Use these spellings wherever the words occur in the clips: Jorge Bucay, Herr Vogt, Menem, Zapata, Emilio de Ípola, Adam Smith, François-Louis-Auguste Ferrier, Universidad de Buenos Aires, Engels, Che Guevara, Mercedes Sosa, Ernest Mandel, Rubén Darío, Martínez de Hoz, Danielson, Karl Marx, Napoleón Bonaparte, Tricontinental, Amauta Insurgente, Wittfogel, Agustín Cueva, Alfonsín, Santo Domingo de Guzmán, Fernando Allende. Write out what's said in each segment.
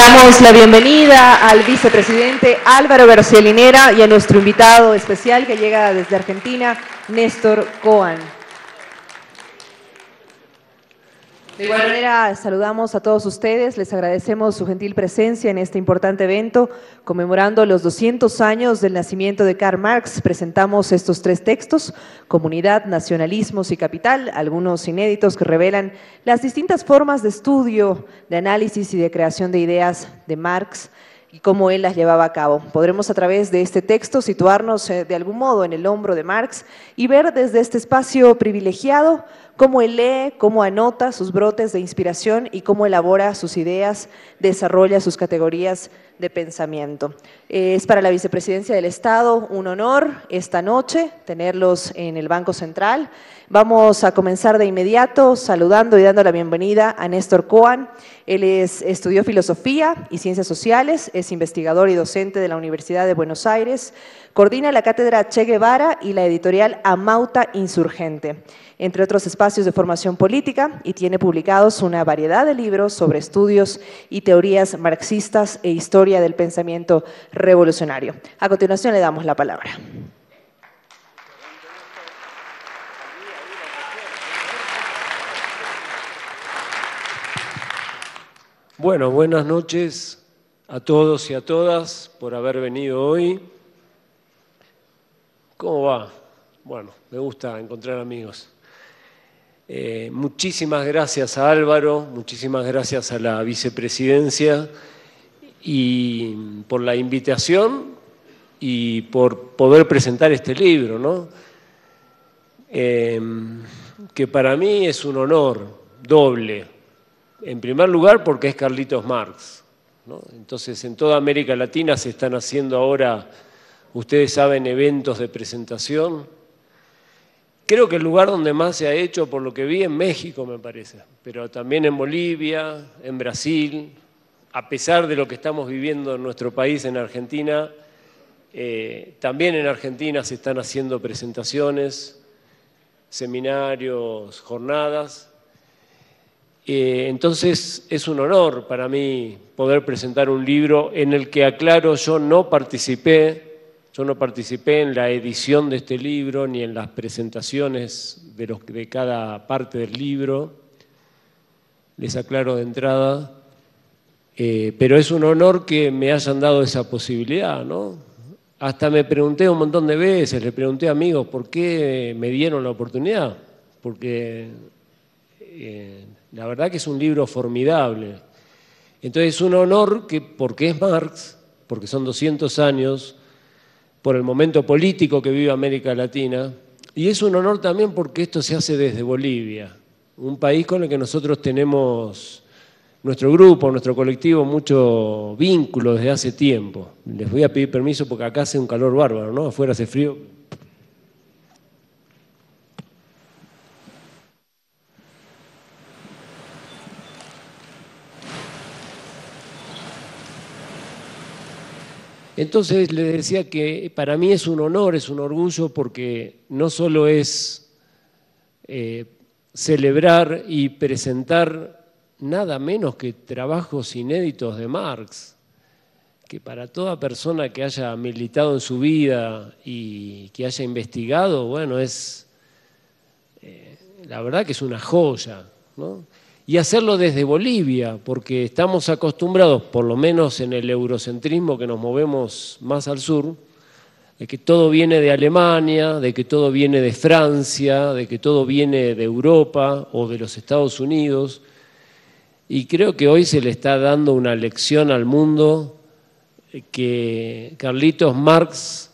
damos la bienvenida al vicepresidente Álvaro García Linera y a nuestro invitado especial que llega desde Argentina, Néstor Kohan. De igual manera, saludamos a todos ustedes, les agradecemos su gentil presencia en este importante evento, conmemorando los 200 años del nacimiento de Karl Marx. Presentamos estos tres textos, Comunidad, Nacionalismos y Capital, algunos inéditos que revelan las distintas formas de estudio, de análisis y de creación de ideas de Marx y cómo él las llevaba a cabo. Podremos a través de este texto situarnos de algún modo en el hombro de Marx y ver desde este espacio privilegiado cómo él lee, cómo anota sus brotes de inspiración y cómo elabora sus ideas, desarrolla sus categorías de pensamiento. Es para la Vicepresidencia del Estado un honor esta noche tenerlos en el Banco Central. Vamos a comenzar de inmediato saludando y dando la bienvenida a Néstor Kohan. Él estudió Filosofía y Ciencias Sociales, es investigador y docente de la Universidad de Buenos Aires, coordina la Cátedra Che Guevara y la editorial Amauta Insurgente, entre otros espacios de formación política, y tiene publicados una variedad de libros sobre estudios y teorías marxistas e historia del pensamiento revolucionario. A continuación le damos la palabra. Bueno, buenas noches a todos y a todas por haber venido hoy. ¿Cómo va? Bueno, me gusta encontrar amigos. Muchísimas gracias a Álvaro, muchísimas gracias a la Vicepresidencia y por la invitación y por poder presentar este libro, ¿no? Que para mí es un honor doble. En primer lugar, porque es Carlitos Marx, ¿no? Entonces, en toda América Latina se están haciendo ahora, ustedes saben, eventos de presentación. Creo que el lugar donde más se ha hecho, por lo que vi, en México, me parece, pero también en Bolivia, en Brasil, a pesar de lo que estamos viviendo en nuestro país, en Argentina, también en Argentina se están haciendo presentaciones, seminarios, jornadas. Entonces, es un honor para mí poder presentar un libro en el que, aclaro, yo no participé en la edición de este libro ni en las presentaciones de cada parte del libro, les aclaro de entrada, pero es un honor que me hayan dado esa posibilidad, ¿no? Hasta me pregunté un montón de veces, le pregunté a amigos por qué me dieron la oportunidad, porque la verdad que es un libro formidable. Entonces es un honor que, porque es Marx, porque son 200 años, por el momento político que vive América Latina, y es un honor también porque esto se hace desde Bolivia, un país con el que nosotros tenemos, nuestro grupo, nuestro colectivo, mucho vínculo desde hace tiempo. Les voy a pedir permiso porque acá hace un calor bárbaro, ¿no? Afuera hace frío. Entonces les decía que para mí es un honor, es un orgullo, porque no solo es celebrar y presentar nada menos que trabajos inéditos de Marx, que para toda persona que haya militado en su vida y que haya investigado, bueno, es la verdad que es una joya, ¿no? Y hacerlo desde Bolivia, porque estamos acostumbrados, por lo menos en el eurocentrismo que nos movemos más al sur, de que todo viene de Alemania, de que todo viene de Francia, de que todo viene de Europa o de los Estados Unidos. Y creo que hoy se le está dando una lección al mundo que Carlitos Marx,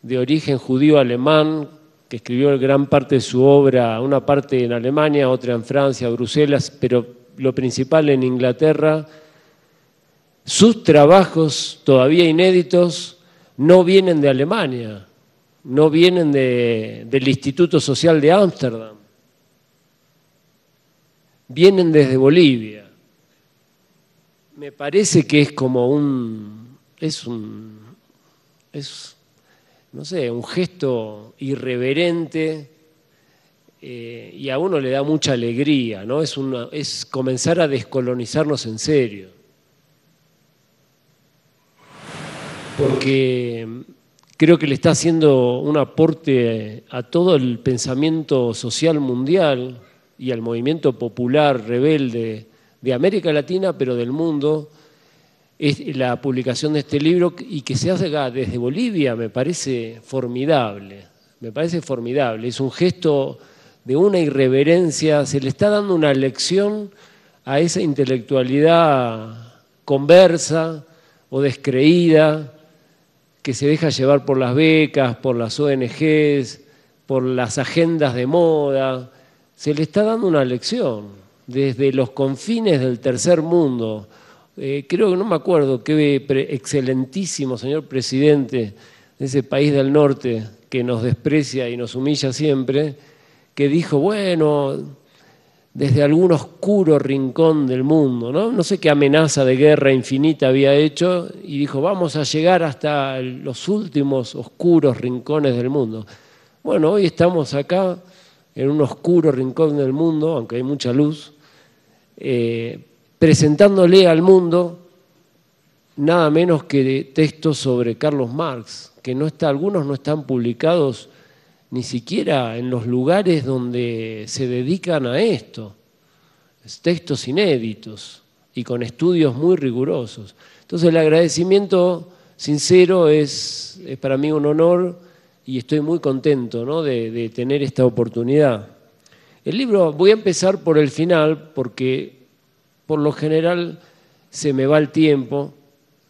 de origen judío alemán, que escribió gran parte de su obra, una parte en Alemania, otra en Francia, Bruselas, pero lo principal en Inglaterra, sus trabajos todavía inéditos no vienen de Alemania, no vienen del Instituto Social de Ámsterdam, vienen desde Bolivia. Me parece que es como no sé, un gesto irreverente y a uno le da mucha alegría, ¿no? Es comenzar a descolonizarnos en serio. porque creo que le está haciendo un aporte a todo el pensamiento social mundial y al movimiento popular rebelde de América Latina, pero del mundo, es la publicación de este libro, y que se haga desde Bolivia me parece formidable, es un gesto de una irreverencia, se le está dando una lección a esa intelectualidad conversa o descreída que se deja llevar por las becas, por las ONGs, por las agendas de moda. Se le está dando una lección desde los confines del tercer mundo. Creo que no me acuerdo qué excelentísimo señor presidente de ese país del norte que nos desprecia y nos humilla siempre, que dijo, bueno, desde algún oscuro rincón del mundo, ¿no? No sé qué amenaza de guerra infinita había hecho, y dijo, vamos a llegar hasta los últimos oscuros rincones del mundo. Bueno, hoy estamos acá en un oscuro rincón del mundo, aunque hay mucha luz, presentándole al mundo nada menos que textos sobre Karl Marx, que no está, algunos no están publicados ni siquiera en los lugares donde se dedican a esto, textos inéditos y con estudios muy rigurosos. Entonces el agradecimiento sincero es para mí un honor, y estoy muy contento, ¿no?, de tener esta oportunidad. El libro, voy a empezar por el final, porque por lo general se me va el tiempo,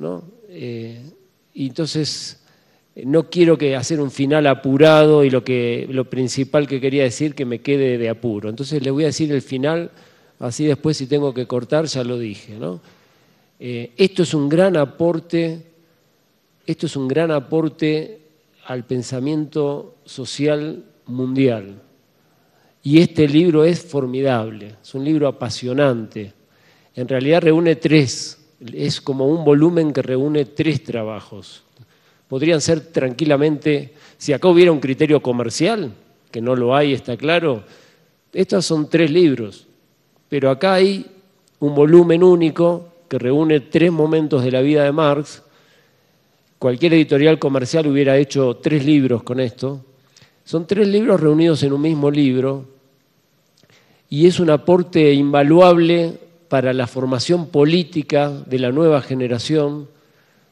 ¿no? Y entonces no quiero hacer un final apurado y lo principal que quería decir que me quede de apuro. Entonces les voy a decir el final, así después si tengo que cortar ya lo dije, ¿no? Esto es un gran aporte, al pensamiento social mundial. Y este libro es formidable, es un libro apasionante. En realidad reúne tres, es como un volumen que reúne tres trabajos. Podrían ser tranquilamente, si acá hubiera un criterio comercial, que no lo hay, está claro, estos son tres libros, pero acá hay un volumen único que reúne tres momentos de la vida de Marx. Cualquier editorial comercial hubiera hecho tres libros con esto. Son tres libros reunidos en un mismo libro, y es un aporte invaluable para la formación política de la nueva generación,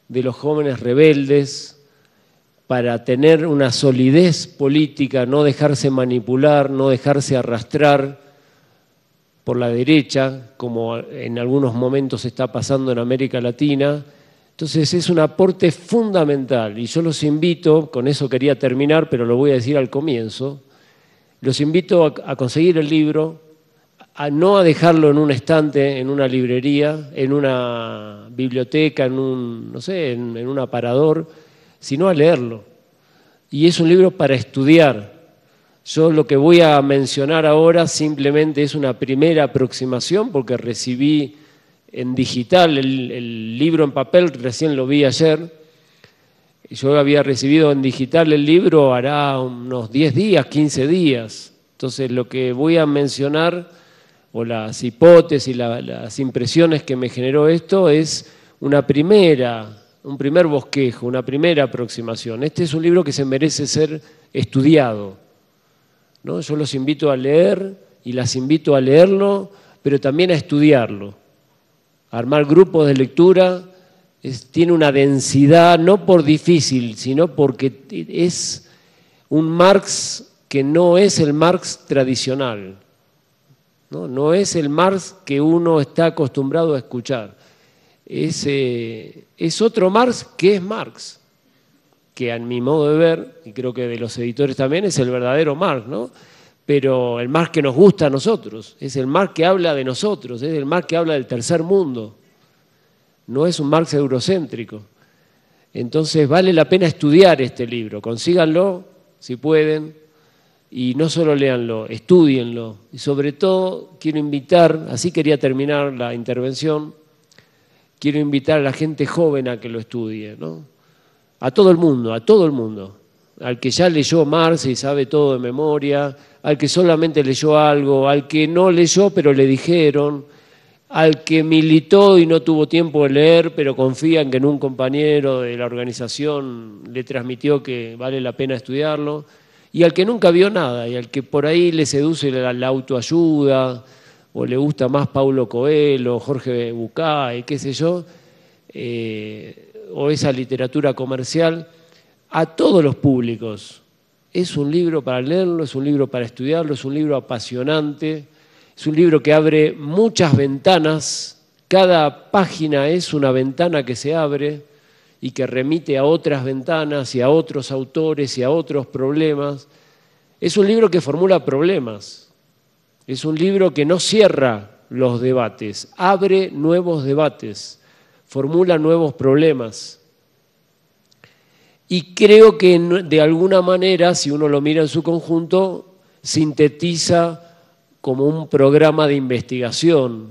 de los jóvenes rebeldes, para tener una solidez política, no dejarse manipular, no dejarse arrastrar por la derecha, como en algunos momentos está pasando en América Latina. Entonces es un aporte fundamental, y yo los invito, con eso quería terminar, pero lo voy a decir al comienzo, los invito a conseguir el libro, a no a dejarlo en un estante, en una librería, en una biblioteca, en un, no sé, en un aparador, sino a leerlo. Y es un libro para estudiar. Yo lo que voy a mencionar ahora simplemente es una primera aproximación, porque recibí en digital el libro en papel, recién lo vi ayer. Yo había recibido en digital el libro hará unos 10 días, 15 días. Entonces lo que voy a mencionar, o las hipótesis, las impresiones que me generó esto, es un primer bosquejo, una primera aproximación. Este es un libro que se merece ser estudiado, ¿no? Yo los invito a leer y las invito a leerlo, pero también a estudiarlo. Armar grupos de lectura tiene una densidad, no por difícil, sino porque es un Marx que no es el Marx tradicional, ¿no? No es el Marx que uno está acostumbrado a escuchar. Es otro Marx que es Marx, que a mi modo de ver, y creo que de los editores también, es el verdadero Marx, ¿no? Pero el Marx que nos gusta a nosotros, es el Marx que habla de nosotros, es el Marx que habla del tercer mundo. No es un Marx eurocéntrico. Entonces vale la pena estudiar este libro, consíganlo si pueden. Y no solo léanlo, estúdienlo. Y sobre todo quiero invitar, así quería terminar la intervención, quiero invitar a la gente joven a que lo estudie, ¿no? A todo el mundo, Al que ya leyó Marx y sabe todo de memoria, al que solamente leyó algo, al que no leyó pero le dijeron, al que militó y no tuvo tiempo de leer, pero confía en que un compañero de la organización le transmitió que vale la pena estudiarlo, y al que nunca vio nada, y al que por ahí le seduce la autoayuda, o le gusta más Paulo Coelho, Jorge Bucay, qué sé yo, o esa literatura comercial, a todos los públicos. Es un libro para leerlo, es un libro para estudiarlo, es un libro apasionante, es un libro que abre muchas ventanas, cada página es una ventana que se abre y que remite a otras ventanas y a otros autores y a otros problemas. Es un libro que formula problemas, es un libro que no cierra los debates, abre nuevos debates, formula nuevos problemas. Y creo que de alguna manera, si uno lo mira en su conjunto, sintetiza como un programa de investigación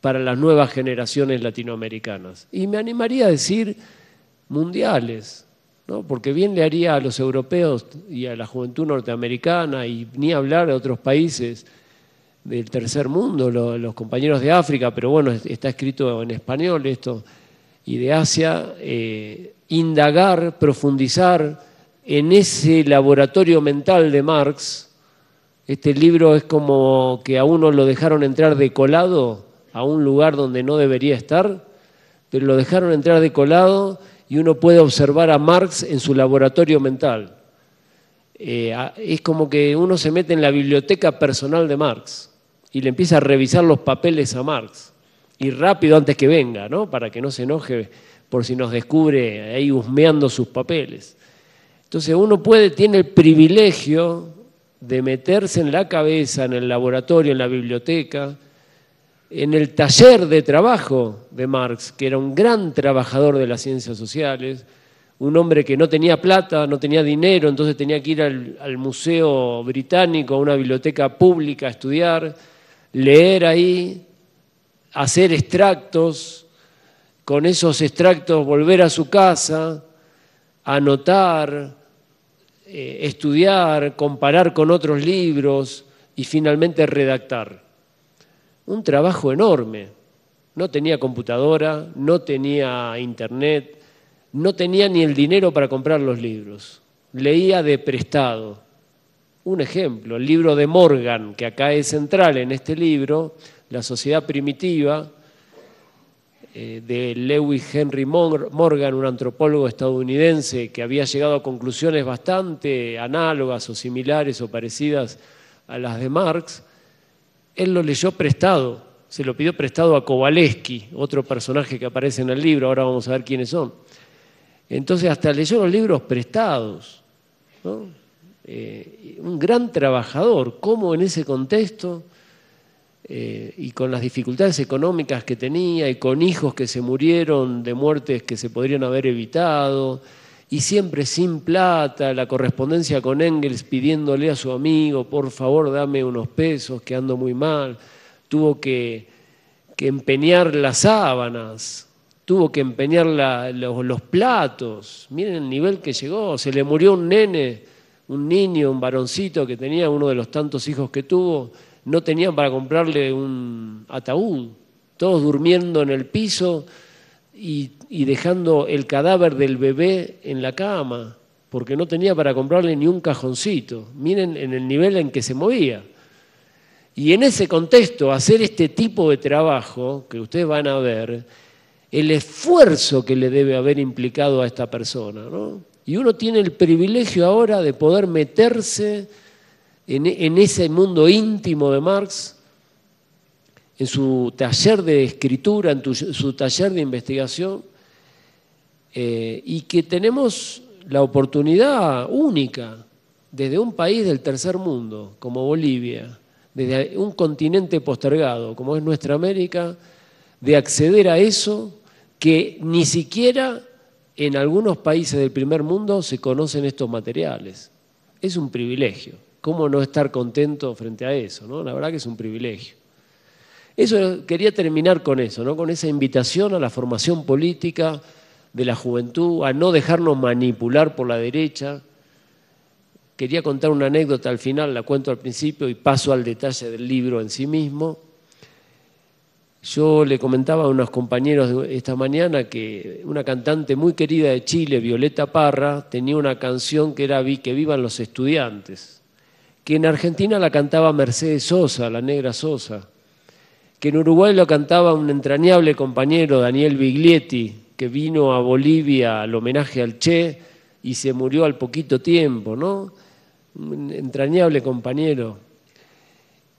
para las nuevas generaciones latinoamericanas. Y me animaría a decir mundiales, ¿no? Porque bien le haría a los europeos y a la juventud norteamericana, y ni hablar de otros países del tercer mundo, los compañeros de África, pero bueno, está escrito en español esto, y de Asia, indagar, profundizar en ese laboratorio mental de Marx. Este libro es como que a uno lo dejaron entrar de colado a un lugar donde no debería estar, pero lo dejaron entrar de colado y uno puede observar a Marx en su laboratorio mental. Es como que uno se mete en la biblioteca personal de Marx y le empieza a revisar los papeles a Marx. Y rápido antes que venga, ¿no? Para que no se enoje por si nos descubre ahí husmeando sus papeles. Entonces uno puede, tiene el privilegio de meterse en la cabeza, en el laboratorio, en la biblioteca, en el taller de trabajo de Marx, que era un gran trabajador de las ciencias sociales, un hombre que no tenía plata, no tenía dinero, entonces tenía que ir al Museo Británico, a una biblioteca pública a estudiar, leer ahí, hacer extractos, con esos extractos volver a su casa, anotar, estudiar, comparar con otros libros y finalmente redactar. Un trabajo enorme. No tenía computadora, no tenía internet, no tenía ni el dinero para comprar los libros. Leía de prestado. Un ejemplo, el libro de Morgan, que acá es central en este libro, La sociedad primitiva, de Lewis Henry Morgan, un antropólogo estadounidense que había llegado a conclusiones bastante análogas o similares o parecidas a las de Marx. Él lo leyó prestado, se lo pidió prestado a Kovalevsky, otro personaje que aparece en el libro, ahora vamos a ver quiénes son. Entonces hasta leyó los libros prestados, ¿no? Un gran trabajador, cómo en ese contexto y con las dificultades económicas que tenía, y con hijos que se murieron de muertes que se podrían haber evitado, y siempre sin plata, la correspondencia con Engels pidiéndole a su amigo, por favor dame unos pesos, que ando muy mal, tuvo que empeñar las sábanas, tuvo que empeñar los platos, miren el nivel que llegó, se le murió un nene, un niño, un varoncito que tenía, uno de los tantos hijos que tuvo, no tenían para comprarle un ataúd, todos durmiendo en el piso y dejando el cadáver del bebé en la cama, porque no tenía para comprarle ni un cajoncito. Miren en el nivel en que se movía. Y en ese contexto, hacer este tipo de trabajo, que ustedes van a ver, el esfuerzo que le debe haber implicado a esta persona, ¿no? Y uno tiene el privilegio ahora de poder meterse en ese mundo íntimo de Marx, en su taller de escritura, en su taller de investigación, y que tenemos la oportunidad única desde un país del tercer mundo, como Bolivia, desde un continente postergado, como es nuestra América, de acceder a eso que ni siquiera en algunos países del primer mundo se conocen estos materiales. Es un privilegio. ¿Cómo no estar contento frente a eso, ¿no? La verdad que es un privilegio. Eso, quería terminar con eso, ¿no? Con esa invitación a la formación política de la juventud, a no dejarnos manipular por la derecha. Quería contar una anécdota al final, la cuento al principio y paso al detalle del libro en sí mismo. Yo le comentaba a unos compañeros esta mañana que una cantante muy querida de Chile, Violeta Parra, tenía una canción que era Que vivan los estudiantes, que en Argentina la cantaba Mercedes Sosa, la Negra Sosa, que en Uruguay lo cantaba un entrañable compañero, Daniel Viglietti, que vino a Bolivia al homenaje al Che y se murió al poquito tiempo, ¿no? Un entrañable compañero.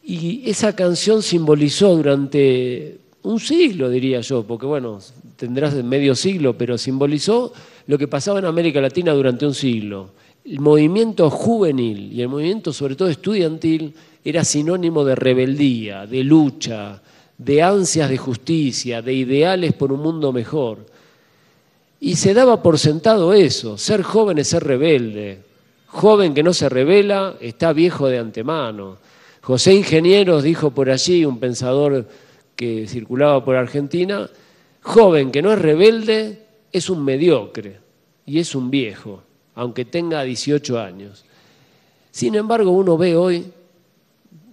Y esa canción simbolizó durante un siglo, diría yo, porque bueno, tendrás medio siglo, pero simbolizó lo que pasaba en América Latina durante un siglo. El movimiento juvenil y el movimiento sobre todo estudiantil era sinónimo de rebeldía, de lucha, de ansias de justicia, de ideales por un mundo mejor. Y se daba por sentado eso, ser joven es ser rebelde. Joven que no se rebela está viejo de antemano. José Ingenieros dijo por allí, un pensador que circulaba por Argentina, joven que no es rebelde es un mediocre y es un viejo, aunque tenga 18 años. Sin embargo, uno ve hoy,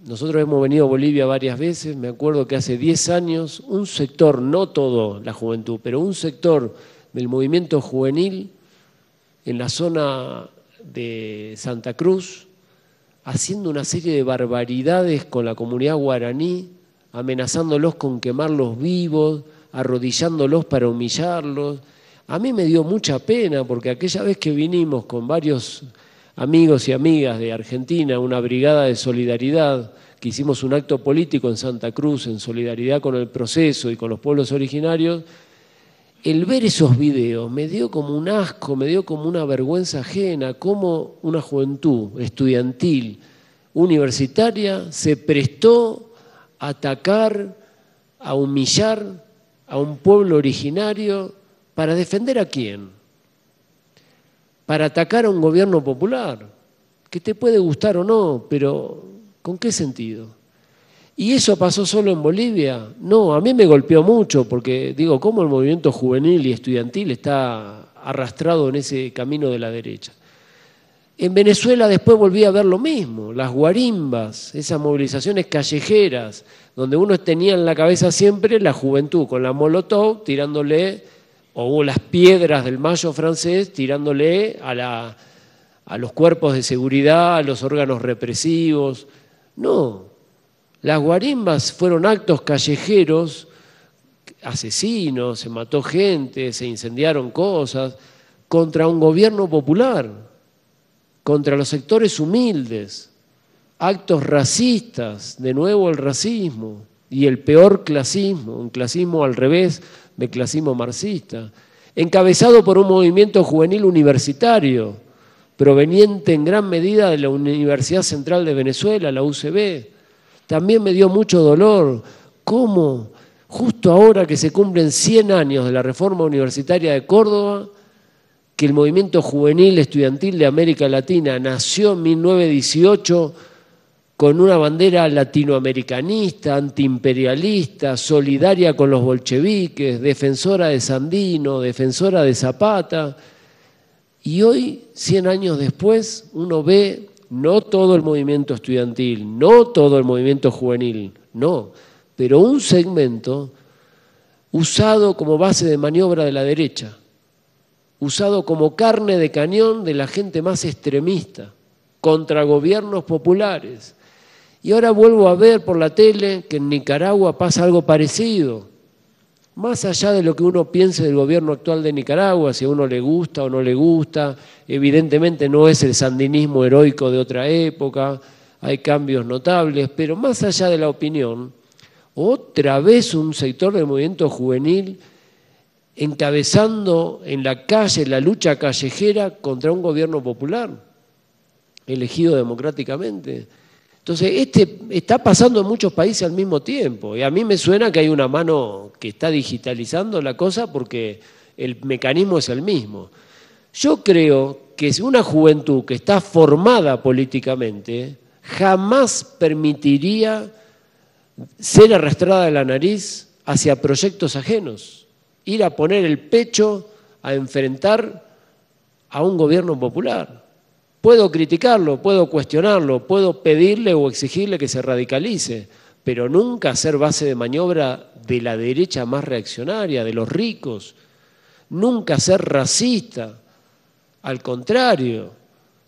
nosotros hemos venido a Bolivia varias veces, me acuerdo que hace 10 años un sector, no todo la juventud, pero un sector del movimiento juvenil en la zona de Santa Cruz, haciendo una serie de barbaridades con la comunidad guaraní, amenazándolos con quemarlos vivos, arrodillándolos para humillarlos. A mí me dio mucha pena porque aquella vez que vinimos con varios amigos y amigas de Argentina, una brigada de solidaridad, que hicimos un acto político en Santa Cruz en solidaridad con el proceso y con los pueblos originarios, el ver esos videos me dio como un asco, me dio como una vergüenza ajena, cómo una juventud estudiantil, universitaria, se prestó a atacar, a humillar a un pueblo originario, ¿para defender a quién? Para atacar a un gobierno popular, que te puede gustar o no, pero ¿con qué sentido? ¿Y eso pasó solo en Bolivia? No, a mí me golpeó mucho porque digo, ¿cómo el movimiento juvenil y estudiantil está arrastrado en ese camino de la derecha? En Venezuela después volví a ver lo mismo, las guarimbas, esas movilizaciones callejeras, donde uno tenía en la cabeza siempre la juventud con la molotov tirándole, o las piedras del Mayo francés tirándole a los cuerpos de seguridad, a los órganos represivos. No. Las guarimbas fueron actos callejeros, asesinos, se mató gente, se incendiaron cosas, contra un gobierno popular, contra los sectores humildes, actos racistas, de nuevo el racismo y el peor clasismo, un clasismo al revés del clasismo marxista, encabezado por un movimiento juvenil universitario, proveniente en gran medida de la Universidad Central de Venezuela, la UCB. También me dio mucho dolor cómo, justo ahora que se cumplen 100 años de la Reforma Universitaria de Córdoba, que el movimiento juvenil estudiantil de América Latina nació en 1918 con una bandera latinoamericanista, antiimperialista, solidaria con los bolcheviques, defensora de Sandino, defensora de Zapata, y hoy, 100 años después, uno ve no todo el movimiento estudiantil, no todo el movimiento juvenil, no, pero un segmento usado como base de maniobra de la derecha, usado como carne de cañón de la gente más extremista, contra gobiernos populares. Y ahora vuelvo a ver por la tele que en Nicaragua pasa algo parecido, más allá de lo que uno piense del gobierno actual de Nicaragua, si a uno le gusta o no le gusta, evidentemente no es el sandinismo heroico de otra época, hay cambios notables, pero más allá de la opinión, otra vez un sector del movimiento juvenil encabezando en la calle la lucha callejera contra un gobierno popular, elegido democráticamente. Entonces, está pasando en muchos países al mismo tiempo, y a mí me suena que hay una mano que está digitalizando la cosa porque el mecanismo es el mismo. Yo creo que una juventud que está formada políticamente jamás permitiría ser arrastrada de la nariz hacia proyectos ajenos, ir a poner el pecho a enfrentar a un gobierno popular. Puedo criticarlo, puedo cuestionarlo, puedo pedirle o exigirle que se radicalice, pero nunca hacer base de maniobra de la derecha más reaccionaria, de los ricos, nunca ser racista, al contrario,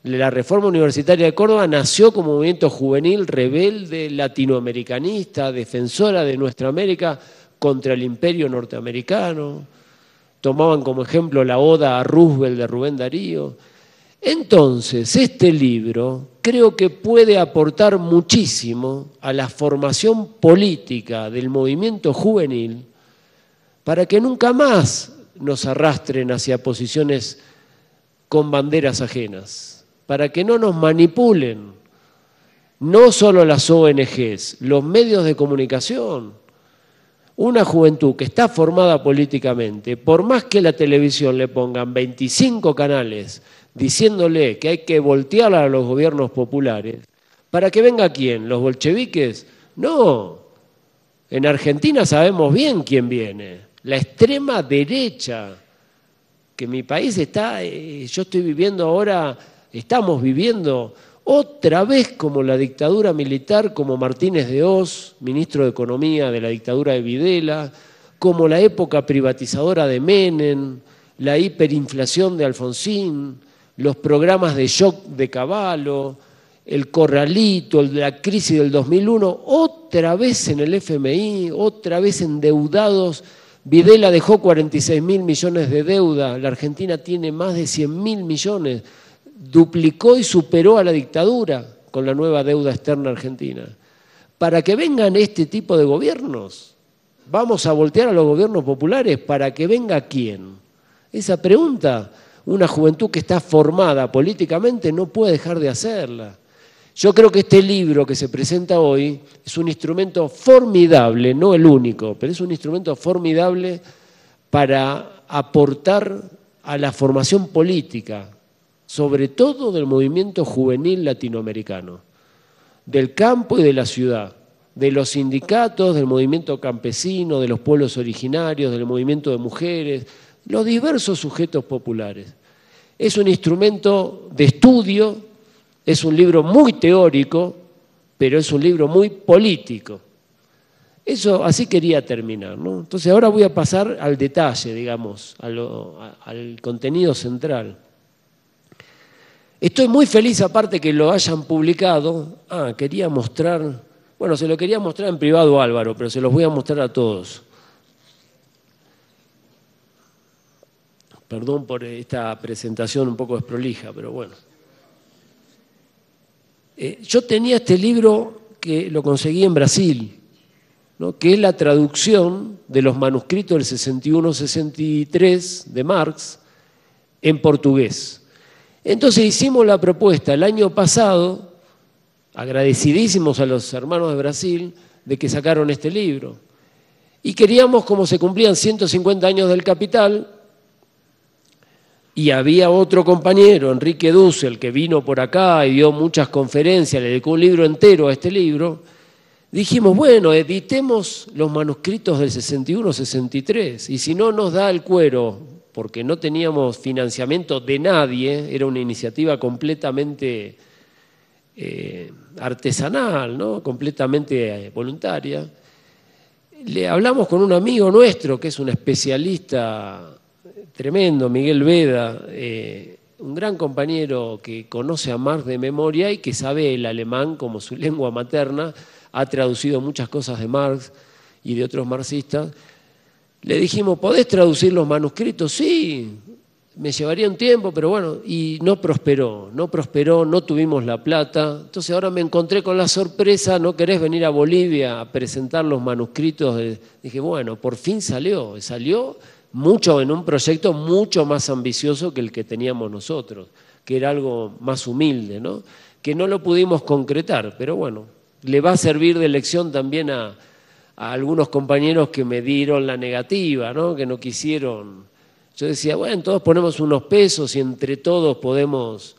la Reforma Universitaria de Córdoba nació como movimiento juvenil, rebelde, latinoamericanista, defensora de nuestra América contra el imperio norteamericano, tomaban como ejemplo la Oda a Roosevelt de Rubén Darío. Entonces, este libro creo que puede aportar muchísimo a la formación política del movimiento juvenil para que nunca más nos arrastren hacia posiciones con banderas ajenas, para que no nos manipulen, no solo las ONGs, los medios de comunicación. Una juventud que está formada políticamente, por más que la televisión le pongan 25 canales diciéndole que hay que voltear a los gobiernos populares, ¿para que venga quién? ¿Los bolcheviques? No, en Argentina sabemos bien quién viene, la extrema derecha, que mi país está, yo estoy viviendo ahora, estamos viviendo otra vez como la dictadura militar, como Martínez de Hoz, ministro de Economía de la dictadura de Videla, como la época privatizadora de Menem, la hiperinflación de Alfonsín, los programas de shock de Cavallo, el corralito, la crisis del 2001, otra vez en el FMI, otra vez endeudados. Videla dejó 46.000 millones de deuda, la Argentina tiene más de 100.000 millones. Duplicó y superó a la dictadura con la nueva deuda externa argentina. Para que vengan este tipo de gobiernos, vamos a voltear a los gobiernos populares, ¿para que venga quién? Esa pregunta, una juventud que está formada políticamente no puede dejar de hacerla. Yo creo que este libro que se presenta hoy es un instrumento formidable, no el único, pero es un instrumento formidable para aportar a la formación política, sobre todo del movimiento juvenil latinoamericano, del campo y de la ciudad, de los sindicatos, del movimiento campesino, de los pueblos originarios, del movimiento de mujeres, los diversos sujetos populares. Es un instrumento de estudio, es un libro muy teórico, pero es un libro muy político. Eso así quería terminar, ¿no? Entonces ahora voy a pasar al detalle, digamos, al contenido central. Estoy muy feliz, aparte, que lo hayan publicado. Ah, quería mostrar, bueno, se lo quería mostrar en privado a Álvaro, pero se los voy a mostrar a todos. Perdón por esta presentación un poco desprolija, pero bueno. Yo tenía este libro que lo conseguí en Brasil, ¿no? Que es la traducción de los manuscritos del 61-63 de Marx en portugués. Entonces hicimos la propuesta el año pasado, agradecidísimos a los hermanos de Brasil, de que sacaron este libro. Y queríamos, como se cumplían 150 años del Capital, y había otro compañero, Enrique Dussel, que vino por acá y dio muchas conferencias, le dedicó un libro entero a este libro, dijimos, bueno, editemos los manuscritos del 61-63, y si no nos da el cuero, porque no teníamos financiamiento de nadie, era una iniciativa completamente artesanal, ¿no? Completamente voluntaria. Le hablamos con un amigo nuestro, que es un especialista tremendo, Miguel Veda, un gran compañero que conoce a Marx de memoria y que sabe el alemán como su lengua materna, ha traducido muchas cosas de Marx y de otros marxistas. Le dijimos, ¿podés traducir los manuscritos? Sí, me llevaría un tiempo, pero bueno, y no prosperó, no tuvimos la plata. Entonces ahora me encontré con la sorpresa, ¿no querés venir a Bolivia a presentar los manuscritos? Dije, bueno, por fin salió mucho en un proyecto mucho más ambicioso que el que teníamos nosotros, que era algo más humilde, ¿no? Que no lo pudimos concretar, pero bueno, le va a servir de lección también a algunos compañeros que me dieron la negativa, ¿no? Que no quisieron. Yo decía, bueno, todos ponemos unos pesos y entre todos podemos.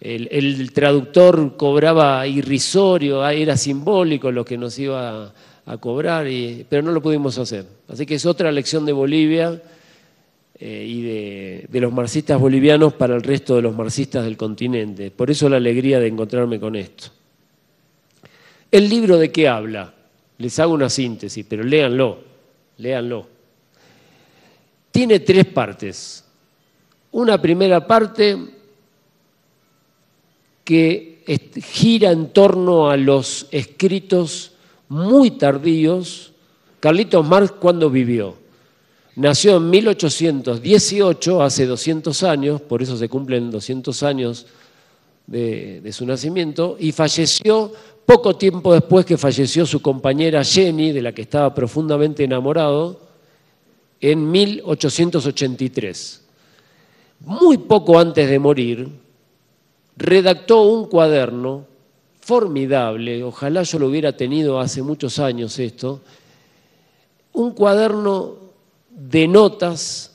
El traductor cobraba irrisorio, era simbólico lo que nos iba a cobrar, pero no lo pudimos hacer. Así que es otra lección de Bolivia y de los marxistas bolivianos para el resto de los marxistas del continente. Por eso la alegría de encontrarme con esto. ¿El libro de qué habla? Les hago una síntesis, pero léanlo, léanlo. Tiene tres partes. Una primera parte que gira en torno a los escritos muy tardíos. Carlitos Marx, ¿cuándo vivió? Nació en 1818, hace 200 años, por eso se cumplen 200 años de su nacimiento, y falleció poco tiempo después que falleció su compañera Jenny, de la que estaba profundamente enamorado, en 1883. Muy poco antes de morir, redactó un cuaderno formidable, ojalá yo lo hubiera tenido hace muchos años esto, un cuaderno de notas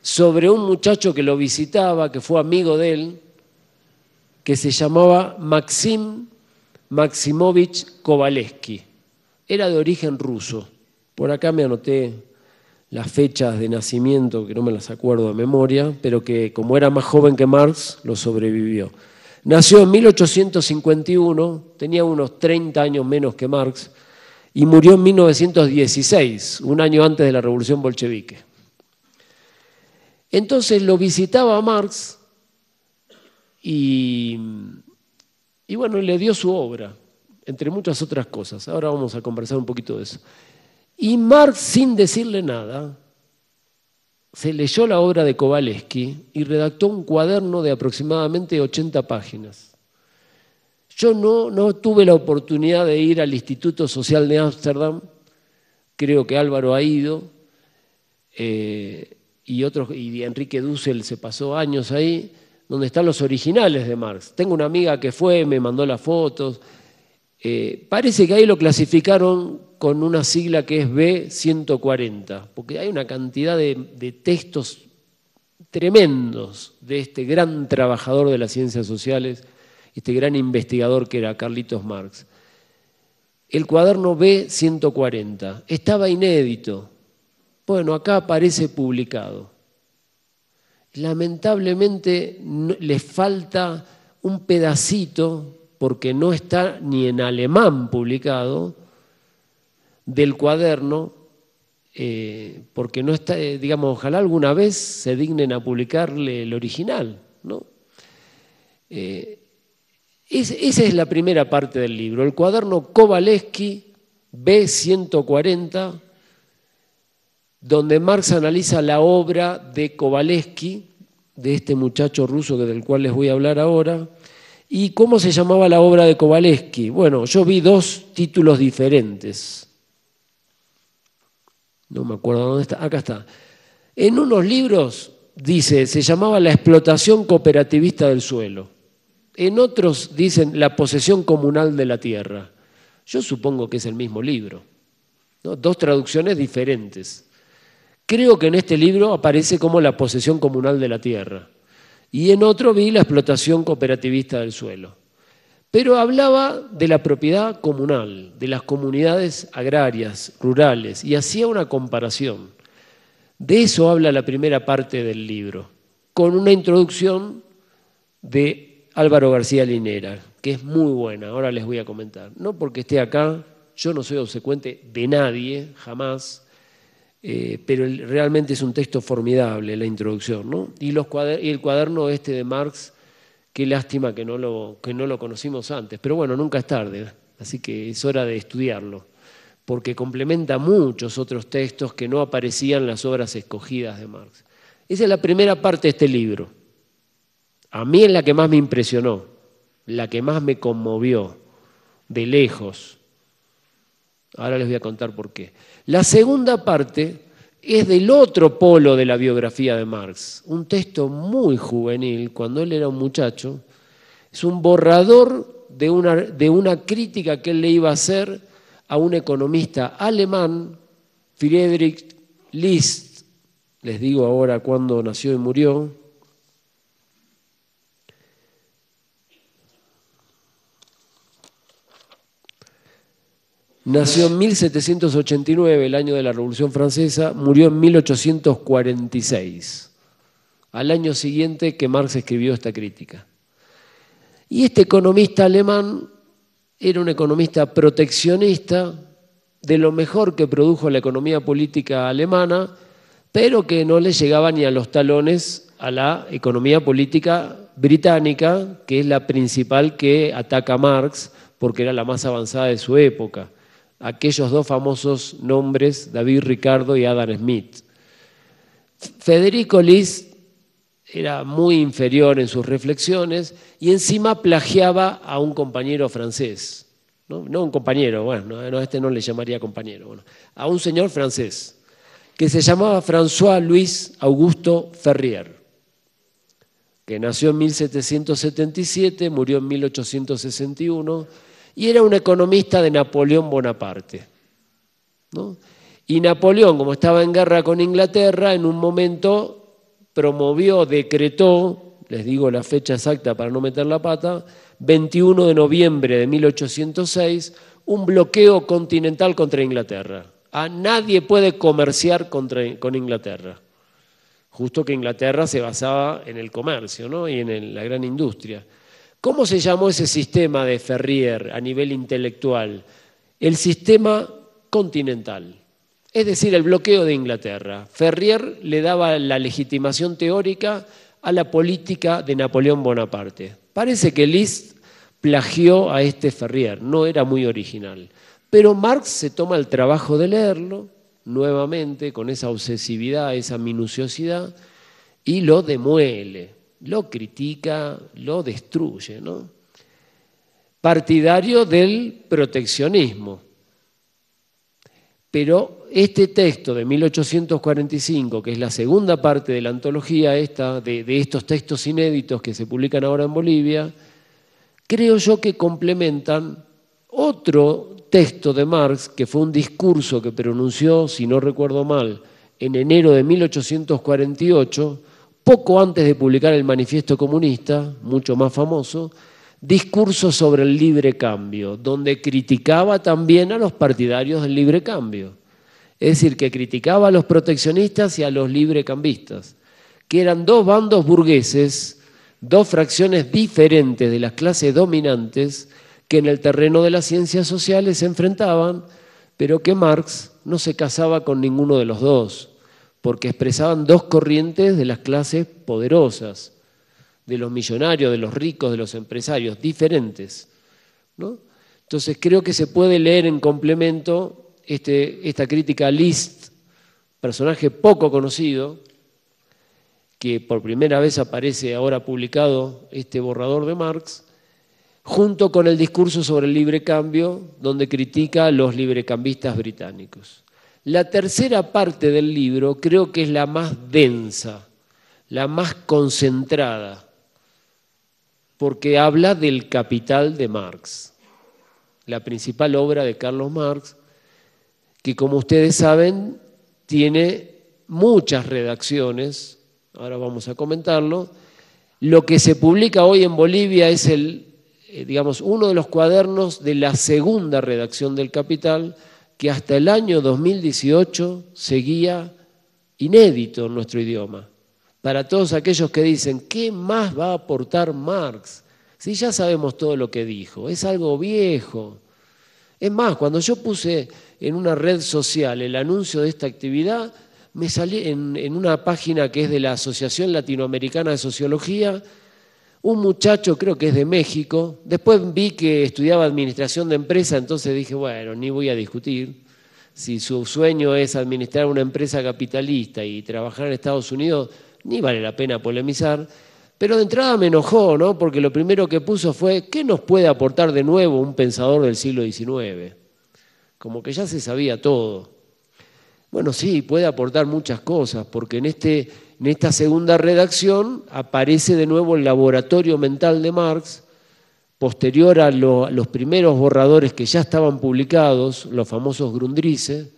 sobre un muchacho que lo visitaba, que fue amigo de él, que se llamaba Maxim Maximovich Kovalevsky. Era de origen ruso. Por acá me anoté las fechas de nacimiento, que no me las acuerdo de memoria, pero que como era más joven que Marx, lo sobrevivió. Nació en 1851, tenía unos 30 años menos que Marx, y murió en 1916, un año antes de la Revolución Bolchevique. Entonces lo visitaba Marx y bueno, le dio su obra, entre muchas otras cosas. Ahora vamos a conversar un poquito de eso. Y Marx, sin decirle nada, se leyó la obra de Kovalevsky y redactó un cuaderno de aproximadamente 80 páginas. Yo no tuve la oportunidad de ir al Instituto Social de Ámsterdam, creo que Álvaro ha ido, y Enrique Dussel se pasó años ahí, donde están los originales de Marx. Tengo una amiga que fue, me mandó las fotos. Parece que ahí lo clasificaron con una sigla que es B140, porque hay una cantidad de textos tremendos de este gran trabajador de las ciencias sociales, este gran investigador que era Carlitos Marx. El cuaderno B140 estaba inédito. Bueno, acá aparece publicado. Lamentablemente le falta un pedacito, porque no está ni en alemán publicado, del cuaderno, porque no está, digamos, ojalá alguna vez se dignen a publicarle el original, ¿no? Esa es la primera parte del libro, el cuaderno Kovalevsky B140, donde Marx analiza la obra de Kovalevsky, de este muchacho ruso del cual les voy a hablar ahora. ¿Y cómo se llamaba la obra de Kovalevsky? Bueno, yo vi dos títulos diferentes. No me acuerdo dónde está, acá está. En unos libros dice, se llamaba La explotación cooperativista del suelo. En otros dicen La posesión comunal de la tierra. Yo supongo que es el mismo libro, ¿no? Dos traducciones diferentes. Creo que en este libro aparece como La posesión comunal de la tierra. Y en otro vi La explotación cooperativista del suelo. Pero hablaba de la propiedad comunal, de las comunidades agrarias, rurales, y hacía una comparación. De eso habla la primera parte del libro, con una introducción de Álvaro García Linera, que es muy buena, ahora les voy a comentar. No porque esté acá, yo no soy obsecuente de nadie, jamás, pero realmente es un texto formidable la introducción, ¿no? Y el cuaderno este de Marx, qué lástima que no lo conocimos antes, pero bueno, nunca es tarde, así que es hora de estudiarlo, porque complementa muchos otros textos que no aparecían en las obras escogidas de Marx. Esa es la primera parte de este libro. A mí es la que más me impresionó, la que más me conmovió, de lejos. Ahora les voy a contar por qué. La segunda parte es del otro polo de la biografía de Marx, un texto muy juvenil, cuando él era un muchacho, es un borrador de una crítica que él le iba a hacer a un economista alemán, Friedrich List, les digo ahora cuándo nació y murió, nació en 1789, el año de la Revolución Francesa, murió en 1846, al año siguiente que Marx escribió esta crítica. Y este economista alemán era un economista proteccionista de lo mejor que produjo la economía política alemana, pero que no le llegaba ni a los talones a la economía política británica, que es la principal que ataca Marx, porque era la más avanzada de su época. Aquellos dos famosos nombres, David Ricardo y Adam Smith. Friedrich List era muy inferior en sus reflexiones y encima plagiaba a un compañero francés. No un compañero, bueno, no, este no le llamaría compañero, bueno, a un señor francés que se llamaba François-Louis-Auguste Ferrier, que nació en 1777, murió en 1861, y era un economista de Napoleón Bonaparte, ¿no? Y Napoleón, como estaba en guerra con Inglaterra, en un momento promovió, decretó, les digo la fecha exacta para no meter la pata, 21 de noviembre de 1806, un bloqueo continental contra Inglaterra. A nadie puede comerciar con Inglaterra. Justo que Inglaterra se basaba en el comercio, ¿no? Y en la gran industria. ¿Cómo se llamó ese sistema de Ferrier a nivel intelectual? El sistema continental. Es decir, el bloqueo de Inglaterra. Ferrier le daba la legitimación teórica a la política de Napoleón Bonaparte. Parece que List plagió a este Ferrier, no era muy original. Pero Marx se toma el trabajo de leerlo, nuevamente, con esa obsesividad, esa minuciosidad, y lo demuele, lo critica, lo destruye, ¿no? Partidario del proteccionismo. Pero este texto de 1845, que es la segunda parte de la antología esta, de estos textos inéditos que se publican ahora en Bolivia, creo yo que complementan otro texto de Marx, que fue un discurso que pronunció, si no recuerdo mal, en enero de 1848, poco antes de publicar el Manifiesto Comunista, mucho más famoso, discurso sobre el libre cambio, donde criticaba también a los partidarios del libre cambio. Es decir, que criticaba a los proteccionistas y a los librecambistas, que eran dos bandos burgueses, dos fracciones diferentes de las clases dominantes que en el terreno de las ciencias sociales se enfrentaban, pero que Marx no se casaba con ninguno de los dos, porque expresaban dos corrientes de las clases poderosas, de los millonarios, de los ricos, de los empresarios, diferentes, ¿no? Entonces creo que se puede leer en complemento esta crítica a List, personaje poco conocido, que por primera vez aparece ahora publicado este borrador de Marx, junto con el discurso sobre el libre cambio, donde critica a los librecambistas británicos. La tercera parte del libro creo que es la más densa, la más concentrada, porque habla del Capital de Marx, la principal obra de Carlos Marx, que como ustedes saben, tiene muchas redacciones, ahora vamos a comentarlo. Lo que se publica hoy en Bolivia es uno de los cuadernos de la segunda redacción del Capital, que hasta el año 2018 seguía inédito en nuestro idioma. Para todos aquellos que dicen, ¿qué más va a aportar Marx? Si ya sabemos todo lo que dijo, es algo viejo. Es más, cuando yo puse en una red social el anuncio de esta actividad, me salí en una página que es de la Asociación Latinoamericana de Sociología, un muchacho, creo que es de México, después vi que estudiaba administración de empresa, entonces dije, bueno, ni voy a discutir. Si su sueño es administrar una empresa capitalista y trabajar en Estados Unidos, ni vale la pena polemizar, pero de entrada me enojó, ¿no? Porque lo primero que puso fue, ¿qué nos puede aportar de nuevo un pensador del siglo XIX? Como que ya se sabía todo. Bueno, sí, puede aportar muchas cosas, porque en esta segunda redacción aparece de nuevo el laboratorio mental de Marx, posterior a los primeros borradores que ya estaban publicados, los famosos Grundrisse,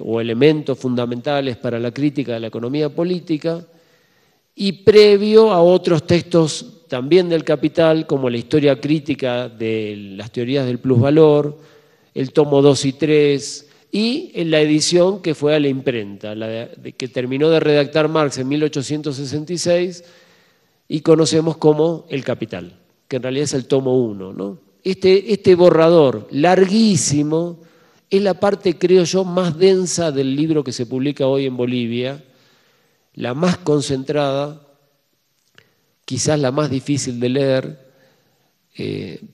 o elementos fundamentales para la crítica de la economía política, y previo a otros textos también del Capital, como la historia crítica de las teorías del plusvalor, el tomo 2 y 3, y en la edición que fue a la imprenta, que terminó de redactar Marx en 1866, y conocemos como El Capital, que en realidad es el tomo 1, ¿no? Este borrador larguísimo, es la parte, creo yo, más densa del libro que se publica hoy en Bolivia, la más concentrada, quizás la más difícil de leer,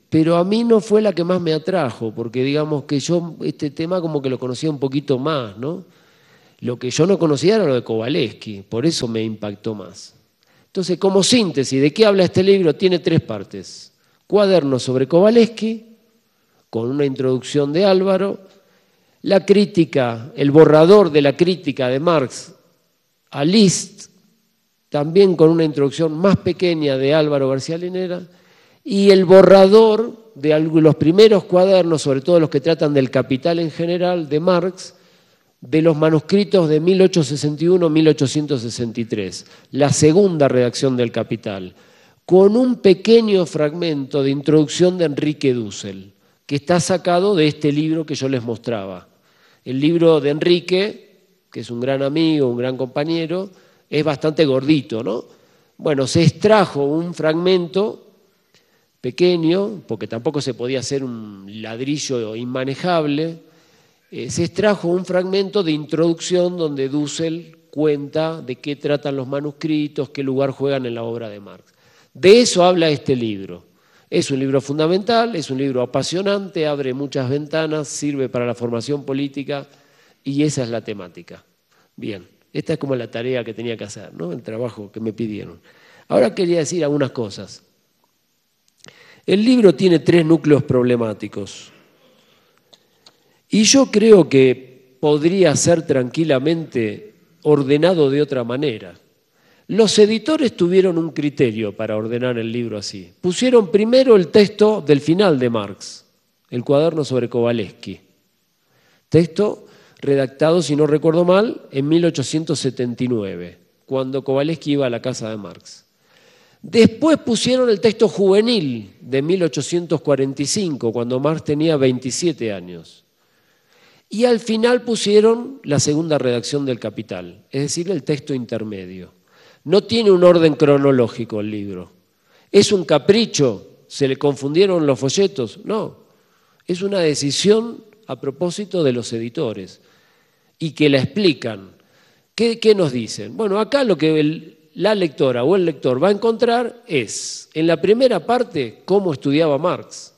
pero a mí no fue la que más me atrajo, porque digamos que yo este tema como que lo conocía un poquito más, ¿no? Lo que yo no conocía era lo de Kovalevsky, por eso me impactó más. Entonces, como síntesis, ¿de qué habla este libro? Tiene tres partes. Cuadernos sobre Kovalevsky, con una introducción de Álvaro, la crítica, el borrador de la crítica de Marx a List, también con una introducción más pequeña de Álvaro García Linera, y el borrador de los primeros cuadernos, sobre todo los que tratan del capital en general, de Marx, de los manuscritos de 1861-1863, la segunda redacción del Capital, con un pequeño fragmento de introducción de Enrique Dussel, que está sacado de este libro que yo les mostraba. El libro de Enrique, que es un gran amigo, un gran compañero, es bastante gordito, ¿no? Bueno, se extrajo un fragmento pequeño, porque tampoco se podía hacer un ladrillo inmanejable. Se extrajo un fragmento de introducción donde Dussel cuenta de qué tratan los manuscritos, qué lugar juegan en la obra de Marx. De eso habla este libro. Es un libro fundamental, es un libro apasionante, abre muchas ventanas, sirve para la formación política y esa es la temática. Bien, esta es como la tarea que tenía que hacer, ¿no? El trabajo que me pidieron. Ahora quería decir algunas cosas. El libro tiene tres núcleos problemáticos. Y yo creo que podría ser tranquilamente ordenado de otra manera. Los editores tuvieron un criterio para ordenar el libro así. Pusieron primero el texto del final de Marx, el cuaderno sobre Kovalevsky. Texto redactado, si no recuerdo mal, en 1879, cuando Kovalevsky iba a la casa de Marx. Después pusieron el texto juvenil de 1845, cuando Marx tenía 27 años. Y al final pusieron la segunda redacción del Capital, es decir, el texto intermedio. No tiene un orden cronológico el libro. ¿Es un capricho? ¿Se le confundieron los folletos? No, es una decisión a propósito de los editores y que la explican. ¿Qué nos dicen? Bueno, acá lo que la lectora o el lector va a encontrar es, en la primera parte, cómo estudiaba Marx.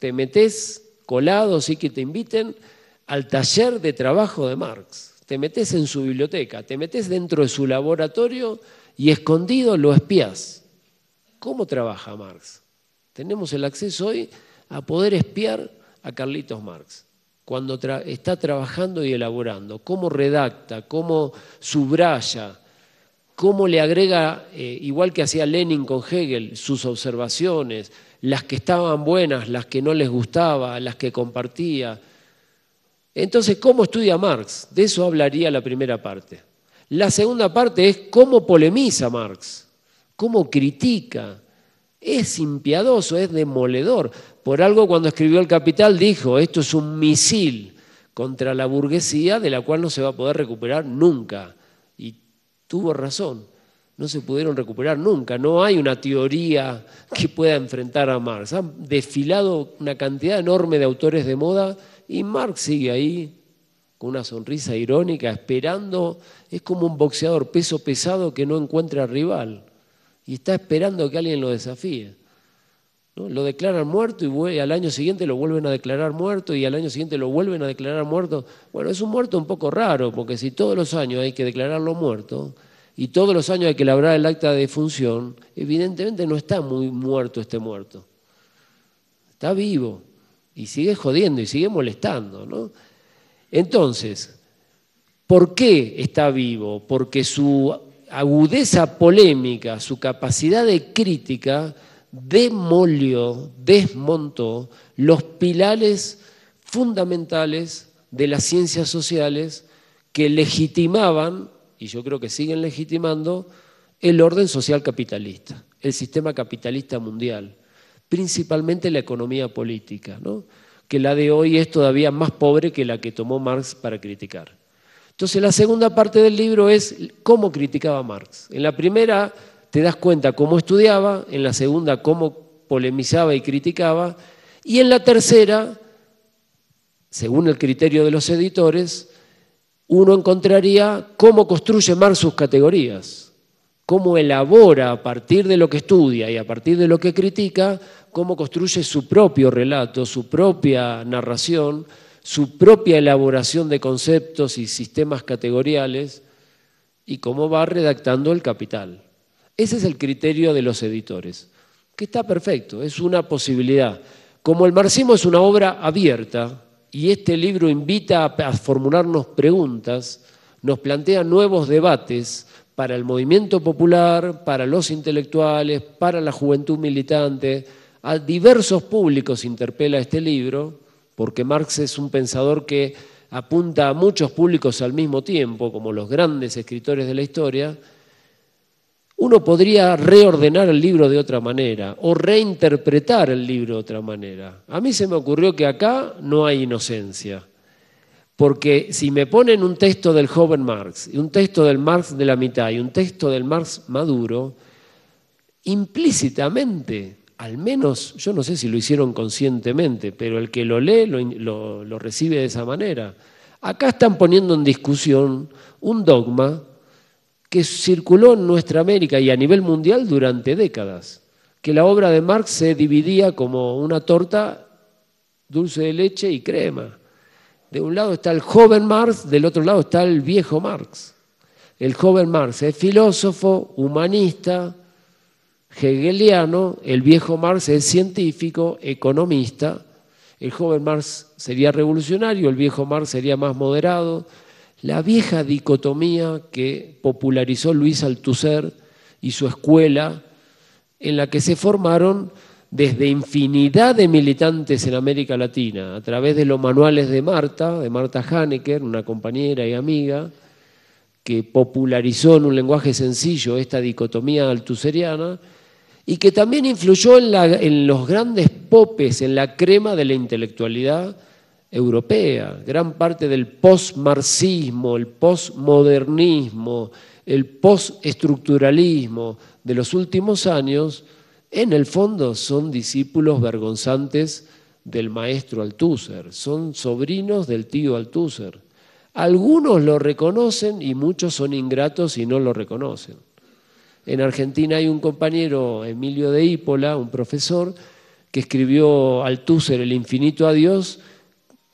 Te metés colado, sí que te inviten al taller de trabajo de Marx. Te metes en su biblioteca, te metes dentro de su laboratorio y escondido lo espías. ¿Cómo trabaja Marx? Tenemos el acceso hoy a poder espiar a Carlitos Marx cuando está trabajando y elaborando, cómo redacta, cómo subraya, cómo le agrega, igual que hacía Lenin con Hegel, sus observaciones, las que estaban buenas, las que no les gustaba, las que compartía. Entonces, ¿cómo estudia Marx? De eso hablaría la primera parte. La segunda parte es cómo polemiza Marx, cómo critica. Es impiadoso, es demoledor. Por algo cuando escribió El Capital dijo, esto es un misil contra la burguesía de la cual no se va a poder recuperar nunca. Y tuvo razón. No se pudieron recuperar nunca, no hay una teoría que pueda enfrentar a Marx. Han desfilado una cantidad enorme de autores de moda y Marx sigue ahí con una sonrisa irónica, esperando, es como un boxeador peso pesado que no encuentra rival y está esperando que alguien lo desafíe, ¿no? Lo declaran muerto y al año siguiente lo vuelven a declarar muerto y al año siguiente lo vuelven a declarar muerto. Bueno, es un muerto un poco raro, porque si todos los años hay que declararlo muerto, y todos los años hay que labrar el acta de defunción, evidentemente no está muy muerto este muerto. Está vivo y sigue jodiendo y sigue molestando, ¿no? Entonces, ¿por qué está vivo? Porque su agudeza polémica, su capacidad de crítica, demolió, desmontó los pilares fundamentales de las ciencias sociales que legitimaban, y yo creo que siguen legitimando, el orden social capitalista, el sistema capitalista mundial, principalmente la economía política, ¿no? Que la de hoy es todavía más pobre que la que tomó Marx para criticar. Entonces la segunda parte del libro es cómo criticaba Marx. En la primera te das cuenta cómo estudiaba, en la segunda cómo polemizaba y criticaba, y en la tercera según el criterio de los editores, uno encontraría cómo construye Marx sus categorías, cómo elabora a partir de lo que estudia y a partir de lo que critica, cómo construye su propio relato, su propia narración, su propia elaboración de conceptos y sistemas categoriales y cómo va redactando el capital. Ese es el criterio de los editores, que está perfecto, es una posibilidad. Como el marxismo es una obra abierta y este libro invita a formularnos preguntas, nos plantea nuevos debates para el movimiento popular, para los intelectuales, para la juventud militante, a diversos públicos interpela este libro, porque Marx es un pensador que apunta a muchos públicos al mismo tiempo, como los grandes escritores de la historia. Uno podría reordenar el libro de otra manera o reinterpretar el libro de otra manera. A mí se me ocurrió que acá no hay inocencia, porque si me ponen un texto del joven Marx y un texto del Marx de la mitad y un texto del Marx maduro, implícitamente, al menos, yo no sé si lo hicieron conscientemente, pero el que lo lee lo recibe de esa manera. Acá están poniendo en discusión un dogma que circuló en nuestra América y a nivel mundial durante décadas, que la obra de Marx se dividía como una torta, dulce de leche y crema. De un lado está el joven Marx, del otro lado está el viejo Marx. El joven Marx es filósofo, humanista, hegeliano, el viejo Marx es científico, economista, el joven Marx sería revolucionario, el viejo Marx sería más moderado. La vieja dicotomía que popularizó Luis Althusser y su escuela, en la que se formaron desde infinidad de militantes en América Latina, a través de los manuales de Marta Harnecker, una compañera y amiga, que popularizó en un lenguaje sencillo esta dicotomía althusseriana y que también influyó en los grandes popes, en la crema de la intelectualidad europea, gran parte del postmarxismo, el postmodernismo, el postestructuralismo de los últimos años, en el fondo son discípulos vergonzantes del maestro Althusser, son sobrinos del tío Althusser. Algunos lo reconocen y muchos son ingratos y no lo reconocen. En Argentina hay un compañero, Emilio de Ípola, un profesor, que escribió Althusser, el infinito adiós.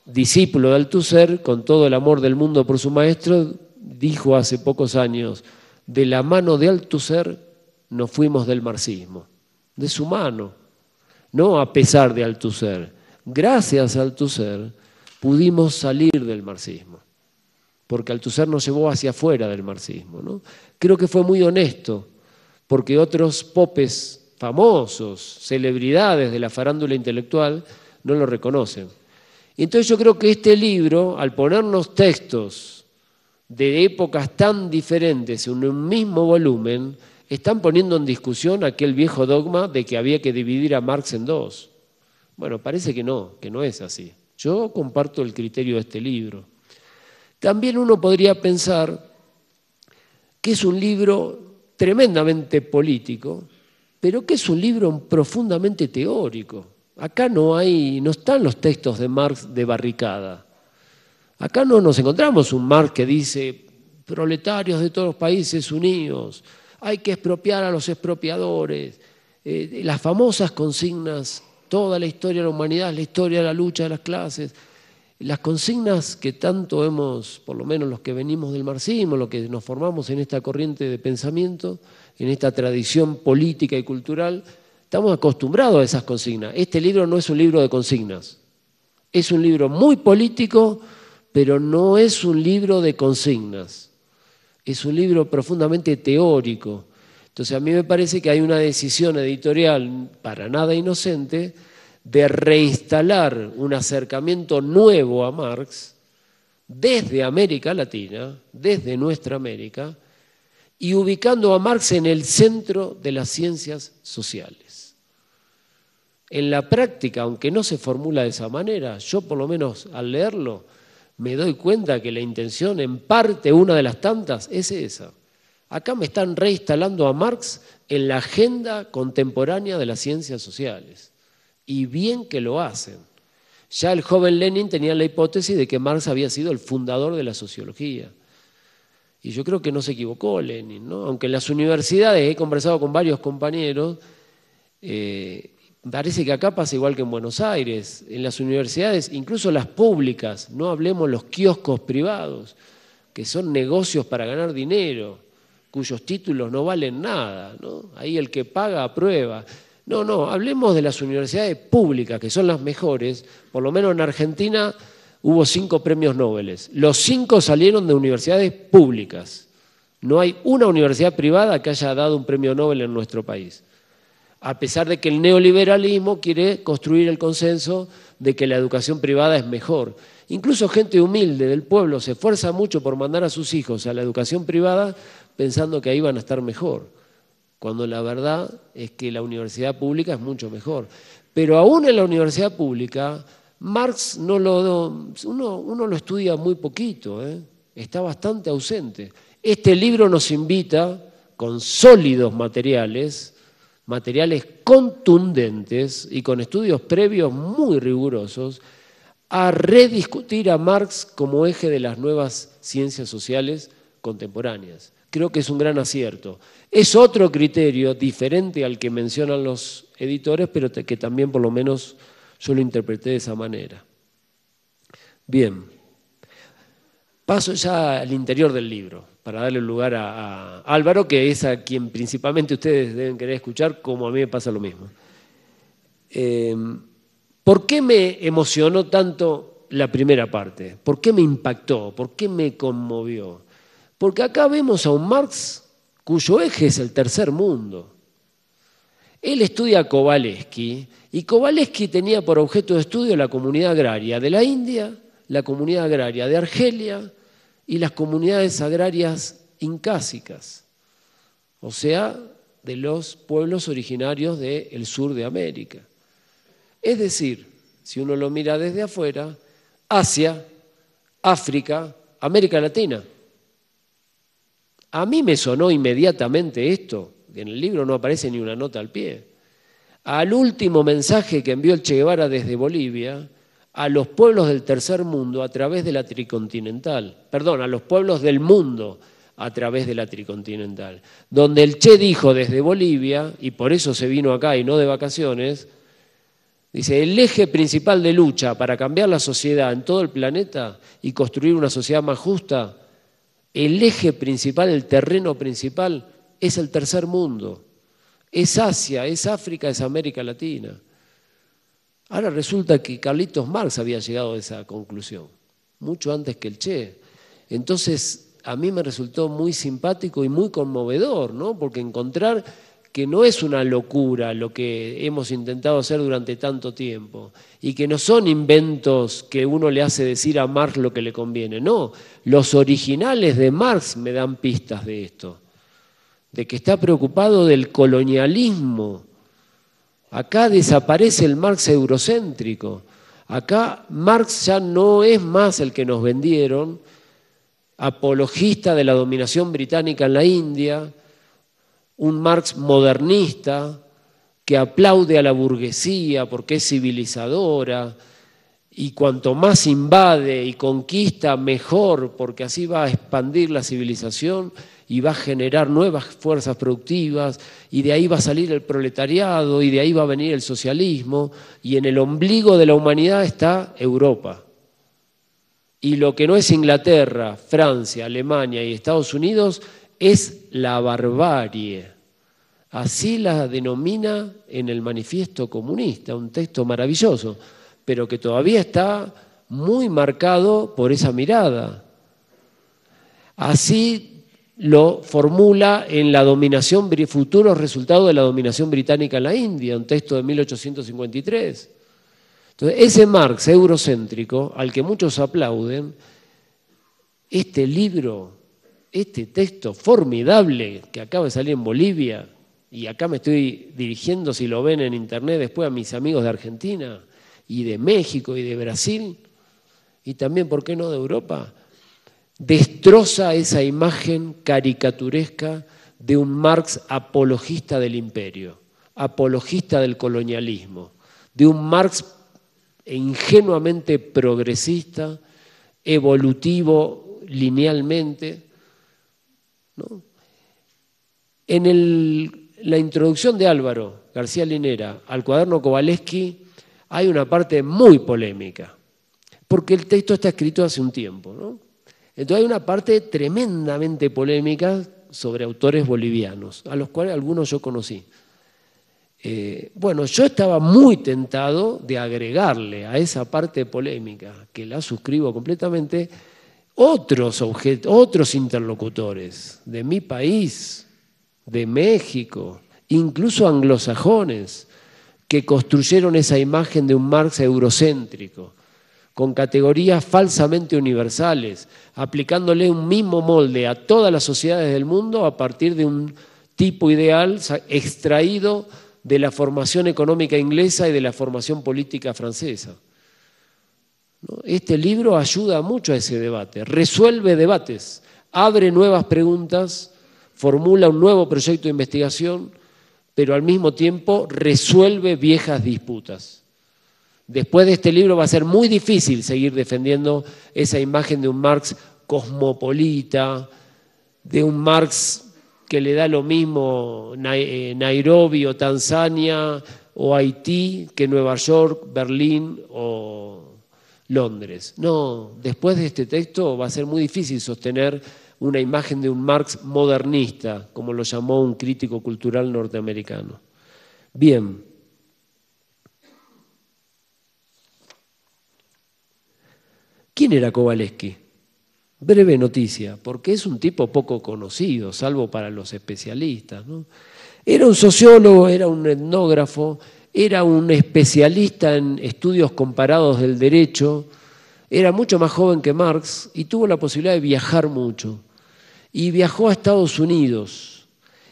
Discípulo de Althusser, con todo el amor del mundo por su maestro, dijo hace pocos años, de la mano de Althusser nos fuimos del marxismo, de su mano, no a pesar de Althusser. Gracias a Althusser pudimos salir del marxismo, porque Althusser nos llevó hacia afuera del marxismo, ¿no? Creo que fue muy honesto, porque otros popes famosos, celebridades de la farándula intelectual, no lo reconocen. Entonces yo creo que este libro, al ponernos textos de épocas tan diferentes en un mismo volumen, están poniendo en discusión aquel viejo dogma de que había que dividir a Marx en dos. Bueno, parece que no es así. Yo comparto el criterio de este libro. También uno podría pensar que es un libro tremendamente político, pero que es un libro profundamente teórico. Acá no están los textos de Marx de barricada. Acá no nos encontramos un Marx que dice proletarios de todos los países unidos, hay que expropiar a los expropiadores, las famosas consignas, toda la historia de la humanidad es la historia de la lucha de las clases, las consignas que tanto hemos, por lo menos los que venimos del marxismo, los que nos formamos en esta corriente de pensamiento, en esta tradición política y cultural, estamos acostumbrados a esas consignas. Este libro no es un libro de consignas. Es un libro muy político, pero no es un libro de consignas. Es un libro profundamente teórico. Entonces a mí me parece que hay una decisión editorial para nada inocente de reinstalar un acercamiento nuevo a Marx desde América Latina, desde nuestra América, y ubicando a Marx en el centro de las ciencias sociales. En la práctica, aunque no se formula de esa manera, yo por lo menos al leerlo me doy cuenta que la intención, en parte una de las tantas, es esa. Acá me están reinstalando a Marx en la agenda contemporánea de las ciencias sociales. Y bien que lo hacen. Ya el joven Lenin tenía la hipótesis de que Marx había sido el fundador de la sociología. Y yo creo que no se equivocó Lenin, ¿no? Aunque en las universidades he conversado con varios compañeros, parece que acá pasa igual que en Buenos Aires. En las universidades, incluso las públicas, no hablemos los kioscos privados, que son negocios para ganar dinero, cuyos títulos no valen nada, ¿no? Ahí el que paga aprueba. No, no, hablemos de las universidades públicas, que son las mejores. Por lo menos en Argentina hubo 5 premios Nobel. Los 5 salieron de universidades públicas. No hay una universidad privada que haya dado un premio Nobel en nuestro país. A pesar de que el neoliberalismo quiere construir el consenso de que la educación privada es mejor. Incluso gente humilde del pueblo se esfuerza mucho por mandar a sus hijos a la educación privada pensando que ahí van a estar mejor, cuando la verdad es que la universidad pública es mucho mejor. Pero aún en la universidad pública, Marx no lo, uno lo estudia muy poquito, está bastante ausente. Este libro nos invita, con sólidos materiales, materiales contundentes y con estudios previos muy rigurosos, a rediscutir a Marx como eje de las nuevas ciencias sociales contemporáneas. Creo que es un gran acierto. Es otro criterio diferente al que mencionan los editores, pero que también por lo menos yo lo interpreté de esa manera. Bien, paso ya al interior del libro, para darle lugar a Álvaro, que es a quien principalmente ustedes deben querer escuchar, como a mí me pasa lo mismo. ¿Por qué me emocionó tanto la primera parte? ¿Por qué me impactó? ¿Por qué me conmovió? Porque acá vemos a un Marx cuyo eje es el tercer mundo. Él estudia a Kovalevsky, y Kovalevsky tenía por objeto de estudio la comunidad agraria de la India, la comunidad agraria de Argelia y las comunidades agrarias incásicas, o sea, de los pueblos originarios del sur de América. Es decir, si uno lo mira desde afuera, Asia, África, América Latina. A mí me sonó inmediatamente esto. En el libro no aparece ni una nota al pie. Al último mensaje que envió el Che Guevara desde Bolivia a los pueblos del tercer mundo a través de la tricontinental, perdón, a los pueblos del mundo a través de la tricontinental, donde el Che dijo desde Bolivia, y por eso se vino acá y no de vacaciones, dice, el eje principal de lucha para cambiar la sociedad en todo el planeta y construir una sociedad más justa, el eje principal, el terreno principal, es el tercer mundo, es Asia, es África, es América Latina. Ahora resulta que Carlitos Marx había llegado a esa conclusión, mucho antes que el Che. Entonces, a mí me resultó muy simpático y muy conmovedor, ¿no? Porque encontrar que no es una locura lo que hemos intentado hacer durante tanto tiempo y que no son inventos que uno le hace decir a Marx lo que le conviene, no, los originales de Marx me dan pistas de esto, de que está preocupado del colonialismo. Acá desaparece el Marx eurocéntrico. Acá Marx ya no es más el que nos vendieron, apologista de la dominación británica en la India, un Marx modernista que aplaude a la burguesía porque es civilizadora y cuanto más invade y conquista mejor, porque así va a expandir la civilización y va a generar nuevas fuerzas productivas, y de ahí va a salir el proletariado, y de ahí va a venir el socialismo, y en el ombligo de la humanidad está Europa. Y lo que no es Inglaterra, Francia, Alemania y Estados Unidos es la barbarie. Así la denomina en el Manifiesto Comunista, un texto maravilloso, pero que todavía está muy marcado por esa mirada. Así lo formula en la dominación, futuros resultados de la dominación británica en la India, un texto de 1853. Entonces, ese Marx eurocéntrico, al que muchos aplauden, este libro, este texto formidable que acaba de salir en Bolivia, y acá me estoy dirigiendo, si lo ven en internet después, a mis amigos de Argentina, y de México, y de Brasil, y también, ¿por qué no?, de Europa, destroza esa imagen caricaturesca de un Marx apologista del imperio, apologista del colonialismo, de un Marx e ingenuamente progresista, evolutivo linealmente, ¿no? En la introducción de Álvaro García Linera al cuaderno Kovalevsky hay una parte muy polémica, porque el texto está escrito hace un tiempo, ¿no? Entonces hay una parte tremendamente polémica sobre autores bolivianos, a los cuales algunos yo conocí. Bueno, yo estaba muy tentado de agregarle a esa parte polémica, que la suscribo completamente, otros interlocutores de mi país, de México, incluso anglosajones, que construyeron esa imagen de un Marx eurocéntrico, con categorías falsamente universales, aplicándole un mismo molde a todas las sociedades del mundo a partir de un tipo ideal extraído de la formación económica inglesa y de la formación política francesa. Este libro ayuda mucho a ese debate, resuelve debates, abre nuevas preguntas, formula un nuevo proyecto de investigación, pero al mismo tiempo resuelve viejas disputas. Después de este libro va a ser muy difícil seguir defendiendo esa imagen de un Marx cosmopolita, de un Marx que le da lo mismo Nairobi o Tanzania o Haití que Nueva York, Berlín o Londres. No, después de este texto va a ser muy difícil sostener una imagen de un Marx modernista, como lo llamó un crítico cultural norteamericano. Bien. ¿Quién era Kovalevsky? Breve noticia, porque es un tipo poco conocido, salvo para los especialistas, ¿no? Era un sociólogo, era un etnógrafo, era un especialista en estudios comparados del derecho, era mucho más joven que Marx y tuvo la posibilidad de viajar mucho. Y viajó a Estados Unidos.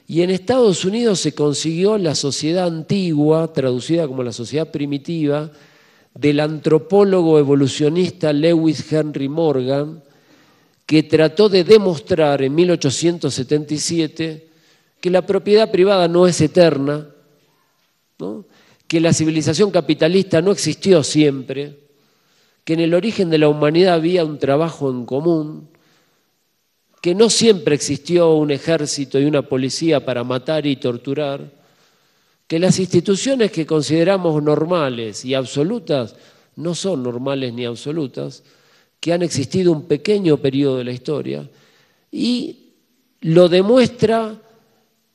Y en Estados Unidos se consiguió la sociedad antigua, traducida como la sociedad primitiva, del antropólogo evolucionista Lewis Henry Morgan, que trató de demostrar en 1877 que la propiedad privada no es eterna, ¿no? Que la civilización capitalista no existió siempre, que en el origen de la humanidad había un trabajo en común, que no siempre existió un ejército y una policía para matar y torturar, que las instituciones que consideramos normales y absolutas no son normales ni absolutas, que han existido un pequeño periodo de la historia, y lo demuestra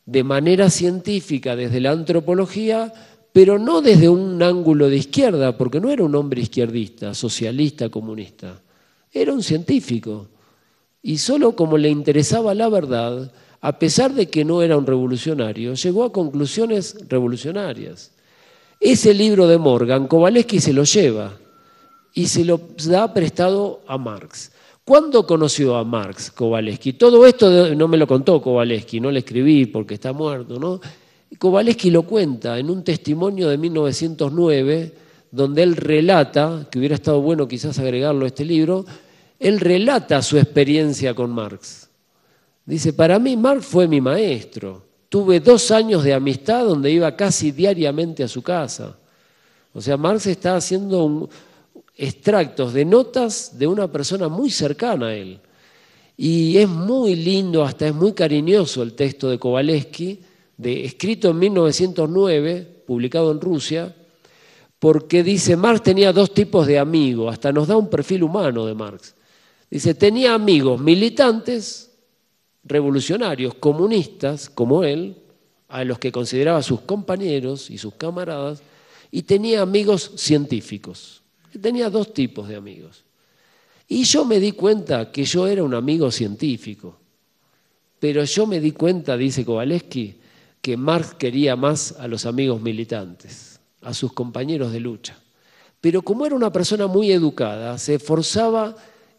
de manera científica desde la antropología, pero no desde un ángulo de izquierda, porque no era un hombre izquierdista, socialista, comunista, era un científico, y solo como le interesaba la verdad, a pesar de que no era un revolucionario, llegó a conclusiones revolucionarias. Ese libro de Morgan, Kovalevsky se lo lleva y se lo da prestado a Marx. ¿Cuándo conoció a Marx Kovalevsky? Todo esto no me lo contó Kovalevsky, no le escribí porque está muerto, ¿no? Kovalevsky lo cuenta en un testimonio de 1909, donde él relata, que hubiera estado bueno quizás agregarlo a este libro, él relata su experiencia con Marx. Dice, para mí Marx fue mi maestro. Tuve 2 años de amistad donde iba casi diariamente a su casa. O sea, Marx está haciendo extractos de notas de una persona muy cercana a él. Y es muy lindo, hasta es muy cariñoso el texto de Kovalevsky, escrito en 1909, publicado en Rusia, porque dice, Marx tenía 2 tipos de amigos, hasta nos da un perfil humano de Marx. Dice, tenía amigos militantes, revolucionarios, comunistas, como él, a los que consideraba sus compañeros y sus camaradas, y tenía amigos científicos. Tenía 2 tipos de amigos. Y yo me di cuenta que yo era un amigo científico, pero yo me di cuenta, dice Kovalevsky, que Marx quería más a los amigos militantes, a sus compañeros de lucha. Pero como era una persona muy educada, se esforzaba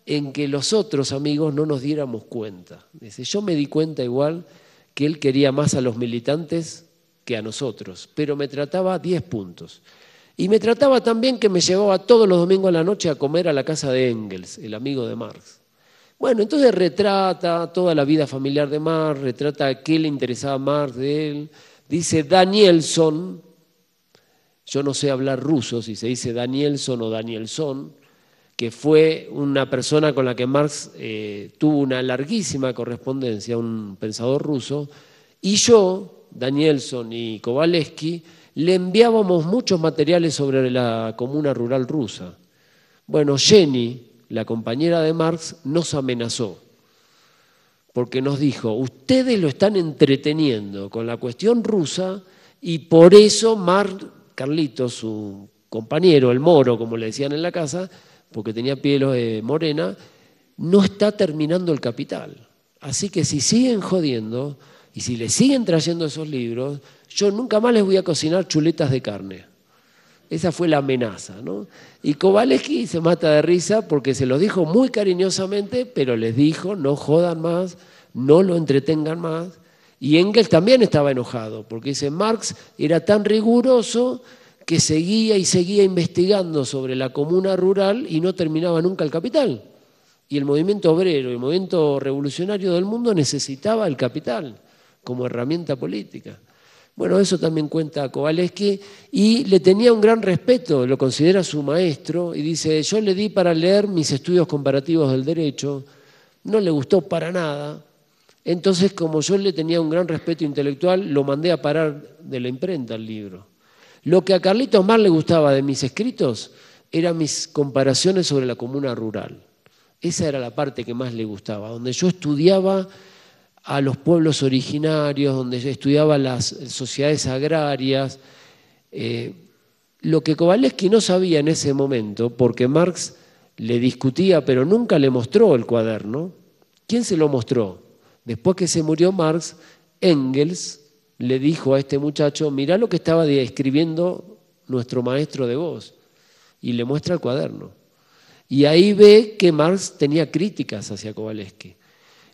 en que los otros amigos no nos diéramos cuenta. Dice, yo me di cuenta igual que él quería más a los militantes que a nosotros, pero me trataba 10 puntos. Y me trataba también que me llevaba todos los domingos a la noche a comer a la casa de Engels, el amigo de Marx. Bueno, entonces retrata toda la vida familiar de Marx, retrata a qué le interesaba Marx de él. Dice, Danielson Yo no sé hablar ruso, si se dice Danielson o Danielson, que fue una persona con la que Marx tuvo una larguísima correspondencia, un pensador ruso, y yo, Danielson y Kovalevsky, le enviábamos muchos materiales sobre la comuna rural rusa. Bueno, Jenny, la compañera de Marx, nos amenazó, porque nos dijo, ustedes lo están entreteniendo con la cuestión rusa y por eso Marx, Carlitos, su compañero, el moro, como le decían en la casa, porque tenía piel morena, no está terminando El Capital. Así que si siguen jodiendo y si le siguen trayendo esos libros, yo nunca más les voy a cocinar chuletas de carne. Esa fue la amenaza, ¿no? Y Kovalevsky se mata de risa porque se los dijo muy cariñosamente, pero les dijo no jodan más, no lo entretengan más. Y Engels también estaba enojado, porque dice Marx era tan riguroso que seguía y seguía investigando sobre la comuna rural y no terminaba nunca El Capital. Y el movimiento obrero y el movimiento revolucionario del mundo necesitaba el capital como herramienta política. Bueno, eso también cuenta Kovalevsky, y le tenía un gran respeto, lo considera su maestro, y dice, yo le di para leer mis estudios comparativos del derecho, no le gustó para nada, entonces como yo le tenía un gran respeto intelectual, lo mandé a parar de la imprenta el libro. Lo que a Carlitos Marx le gustaba de mis escritos eran mis comparaciones sobre la comuna rural. Esa era la parte que más le gustaba, donde yo estudiaba a los pueblos originarios, donde yo estudiaba las sociedades agrarias. Lo que Kovalevsky no sabía en ese momento, porque Marx le discutía, pero nunca le mostró el cuaderno. ¿Quién se lo mostró? Después que se murió Marx, Engels le dijo a este muchacho, mirá lo que estaba escribiendo nuestro maestro de vos, y le muestra el cuaderno. Y ahí ve que Marx tenía críticas hacia Kovalevsky,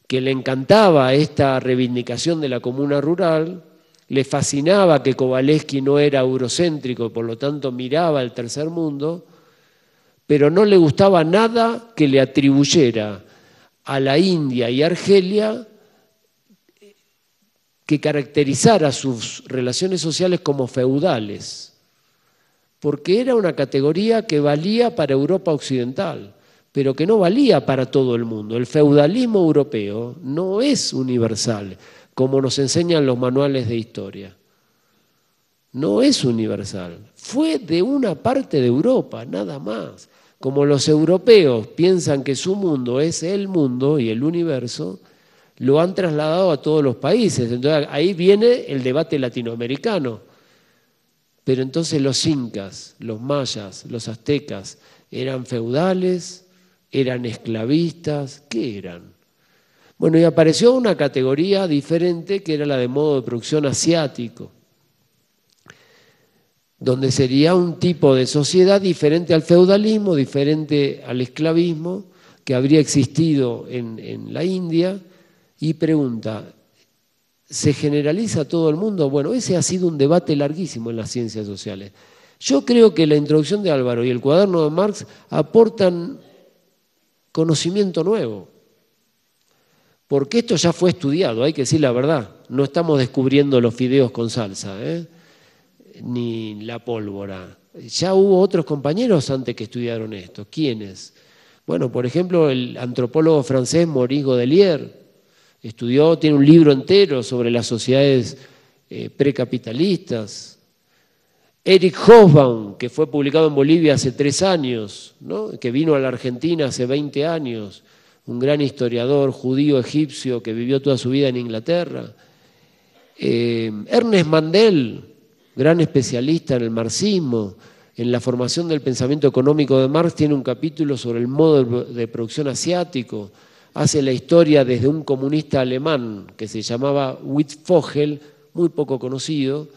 que le encantaba esta reivindicación de la comuna rural, le fascinaba que Kovalevsky no era eurocéntrico y por lo tanto miraba el tercer mundo, pero no le gustaba nada que le atribuyera a la India y Argelia que caracterizara sus relaciones sociales como feudales, porque era una categoría que valía para Europa Occidental, pero que no valía para todo el mundo. El feudalismo europeo no es universal, como nos enseñan los manuales de historia. No es universal. Fue de una parte de Europa, nada más. Como los europeos piensan que su mundo es el mundo y el universo, lo han trasladado a todos los países. Entonces ahí viene el debate latinoamericano. Pero entonces los incas, los mayas, los aztecas, ¿eran feudales? ¿Eran esclavistas? ¿Qué eran? Bueno, y apareció una categoría diferente que era la de modo de producción asiático, donde sería un tipo de sociedad diferente al feudalismo, diferente al esclavismo, que habría existido en la India. Y pregunta, ¿se generaliza todo el mundo? Bueno, ese ha sido un debate larguísimo en las ciencias sociales. Yo creo que la introducción de Álvaro y el cuaderno de Marx aportan conocimiento nuevo, porque esto ya fue estudiado, hay que decir la verdad. No estamos descubriendo los fideos con salsa, ni la pólvora. Ya hubo otros compañeros antes que estudiaron esto. ¿Quiénes? Bueno, por ejemplo, el antropólogo francés Maurice Godelier, estudió, tiene un libro entero sobre las sociedades precapitalistas. Eric Hobsbawm, que fue publicado en Bolivia hace 3 años, ¿no? Que vino a la Argentina hace 20 años, un gran historiador judío egipcio que vivió toda su vida en Inglaterra. Ernest Mandel, gran especialista en el marxismo, en la formación del pensamiento económico de Marx, tiene un capítulo sobre el modo de producción asiático. Hace la historia desde un comunista alemán que se llamaba Wittfogel, muy poco conocido,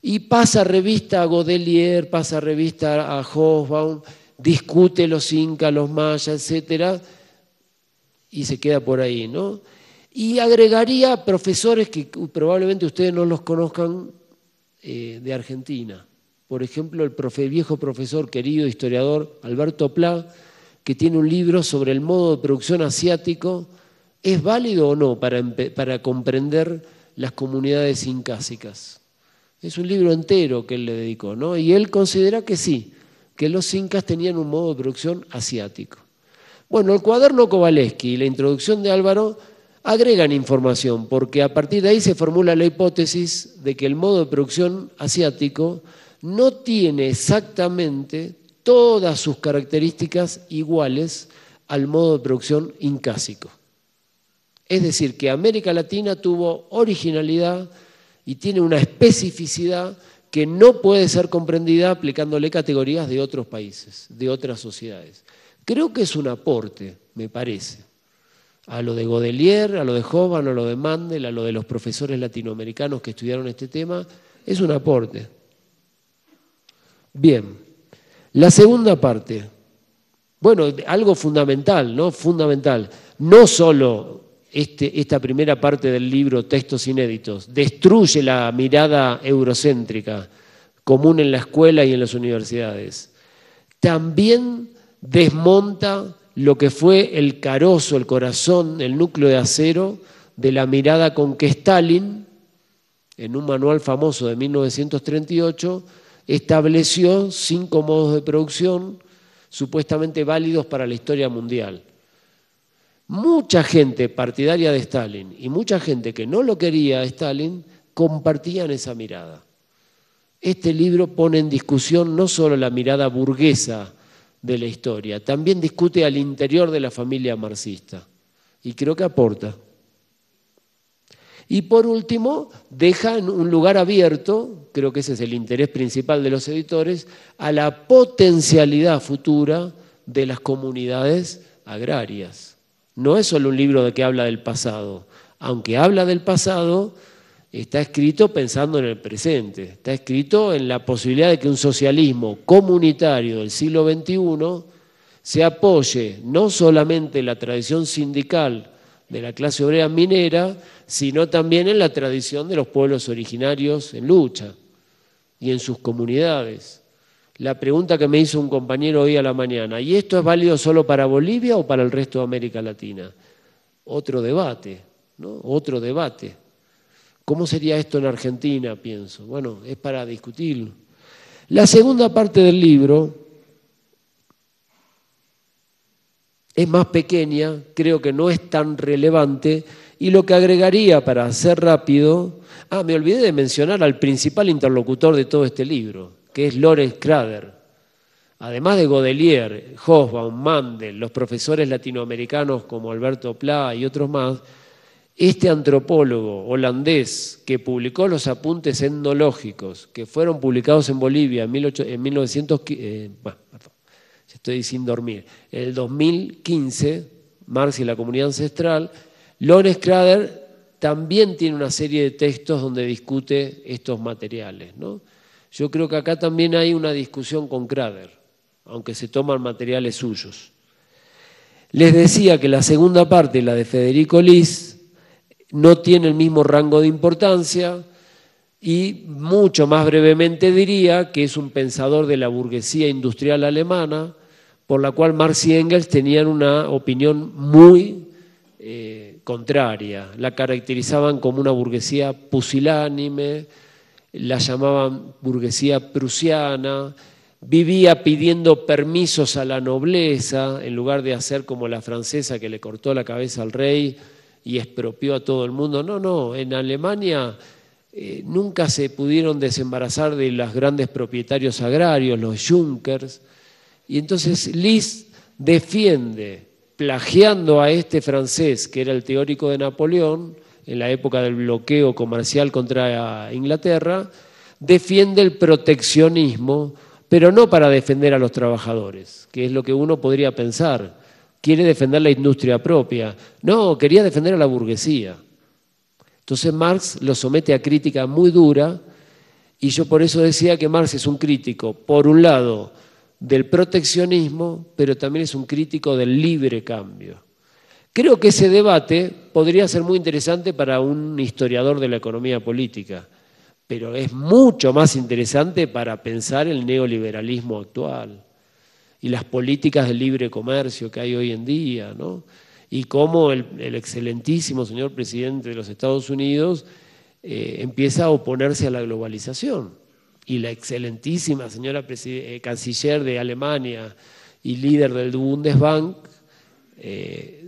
y pasa revista a Godelier, pasa revista a Hobsbawm, discute los incas, los mayas, etc., y se queda por ahí, ¿no? Y agregaría profesores que probablemente ustedes no los conozcan de Argentina. Por ejemplo, el viejo profesor, querido historiador, Alberto Plá, que tiene un libro sobre el modo de producción asiático, ¿es válido o no para comprender las comunidades incásicas? Es un libro entero que él le dedicó, ¿no? Y él considera que sí, que los incas tenían un modo de producción asiático. Bueno, el cuaderno Kovalevsky y la introducción de Álvaro agregan información, porque a partir de ahí se formula la hipótesis de que el modo de producción asiático no tiene exactamente todas sus características iguales al modo de producción incásico. Es decir, que América Latina tuvo originalidad y tiene una especificidad que no puede ser comprendida aplicándole categorías de otros países, de otras sociedades. Creo que es un aporte, me parece, a lo de Godelier, a lo de Hobsbawm, a lo de Mandel, a lo de los profesores latinoamericanos que estudiaron este tema, es un aporte. Bien, la segunda parte, bueno, algo fundamental, ¿no? Fundamental, no solo esta primera parte del libro Textos Inéditos destruye la mirada eurocéntrica común en la escuela y en las universidades, también desmonta lo que fue el carozo, el corazón, el núcleo de acero de la mirada con que Stalin, en un manual famoso de 1938, estableció 5 modos de producción supuestamente válidos para la historia mundial. Mucha gente partidaria de Stalin y mucha gente que no lo quería a Stalin compartían esa mirada. Este libro pone en discusión no solo la mirada burguesa de la historia, también discute al interior de la familia marxista y creo que aporta. Y por último, deja en un lugar abierto, creo que ese es el interés principal de los editores, a la potencialidad futura de las comunidades agrarias. No es solo un libro de que habla del pasado, aunque habla del pasado, está escrito pensando en el presente, está escrito en la posibilidad de que un socialismo comunitario del siglo XXI se apoye no solamente en la tradición sindical de la clase obrera minera, sino también en la tradición de los pueblos originarios en lucha y en sus comunidades. La pregunta que me hizo un compañero hoy a la mañana, ¿y esto es válido solo para Bolivia o para el resto de América Latina? Otro debate, ¿no? Otro debate. ¿Cómo sería esto en Argentina, pienso? Bueno, es para discutirlo. La segunda parte del libro es más pequeña, creo que no es tan relevante, y lo que agregaría para ser rápido... Ah, me olvidé de mencionar al principal interlocutor de todo este libro, que es Lawrence Krader. Además de Godelier, Hobsbawm, Mandel, los profesores latinoamericanos como Alberto Plá y otros más, este antropólogo holandés que publicó los apuntes etnológicos que fueron publicados en Bolivia en el 2015, Marx y la comunidad ancestral, Lawrence Krader también tiene una serie de textos donde discute estos materiales, ¿no? Yo creo que acá también hay una discusión con Krader, aunque se toman materiales suyos. Les decía que la segunda parte, la de Federico List, no tiene el mismo rango de importancia y mucho más brevemente diría que es un pensador de la burguesía industrial alemana, por la cual Marx y Engels tenían una opinión muy contraria. La caracterizaban como una burguesía pusilánime, la llamaban burguesía prusiana, vivía pidiendo permisos a la nobleza en lugar de hacer como la francesa que le cortó la cabeza al rey y expropió a todo el mundo. No, no, en Alemania nunca se pudieron desembarazar de los grandes propietarios agrarios, los Junkers, y entonces List defiende, plagiando a este francés que era el teórico de Napoleón, en la época del bloqueo comercial contra Inglaterra, defiende el proteccionismo, pero no para defender a los trabajadores, que es lo que uno podría pensar. Quiere defender la industria propia. No, quería defender a la burguesía. Entonces Marx lo somete a crítica muy dura y yo por eso decía que Marx es un crítico, por un lado, del proteccionismo, pero también es un crítico del libre cambio. Creo que ese debate podría ser muy interesante para un historiador de la economía política, pero es mucho más interesante para pensar el neoliberalismo actual y las políticas de libre comercio que hay hoy en día, ¿no? Y cómo el excelentísimo señor presidente de los Estados Unidos empieza a oponerse a la globalización. Y la excelentísima señora canciller de Alemania y líder del Bundesbank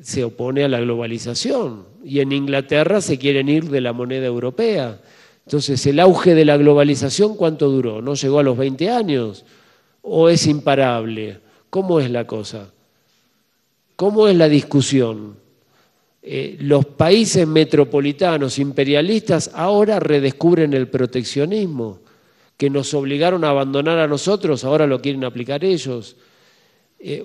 se opone a la globalización. Y en Inglaterra se quieren ir de la moneda europea. Entonces, el auge de la globalización, ¿cuánto duró? ¿No llegó a los 20 años? ¿O es imparable? ¿Cómo es la cosa? ¿Cómo es la discusión? Los países metropolitanos imperialistas ahora redescubren el proteccionismo, que nos obligaron a abandonar a nosotros, ahora lo quieren aplicar ellos.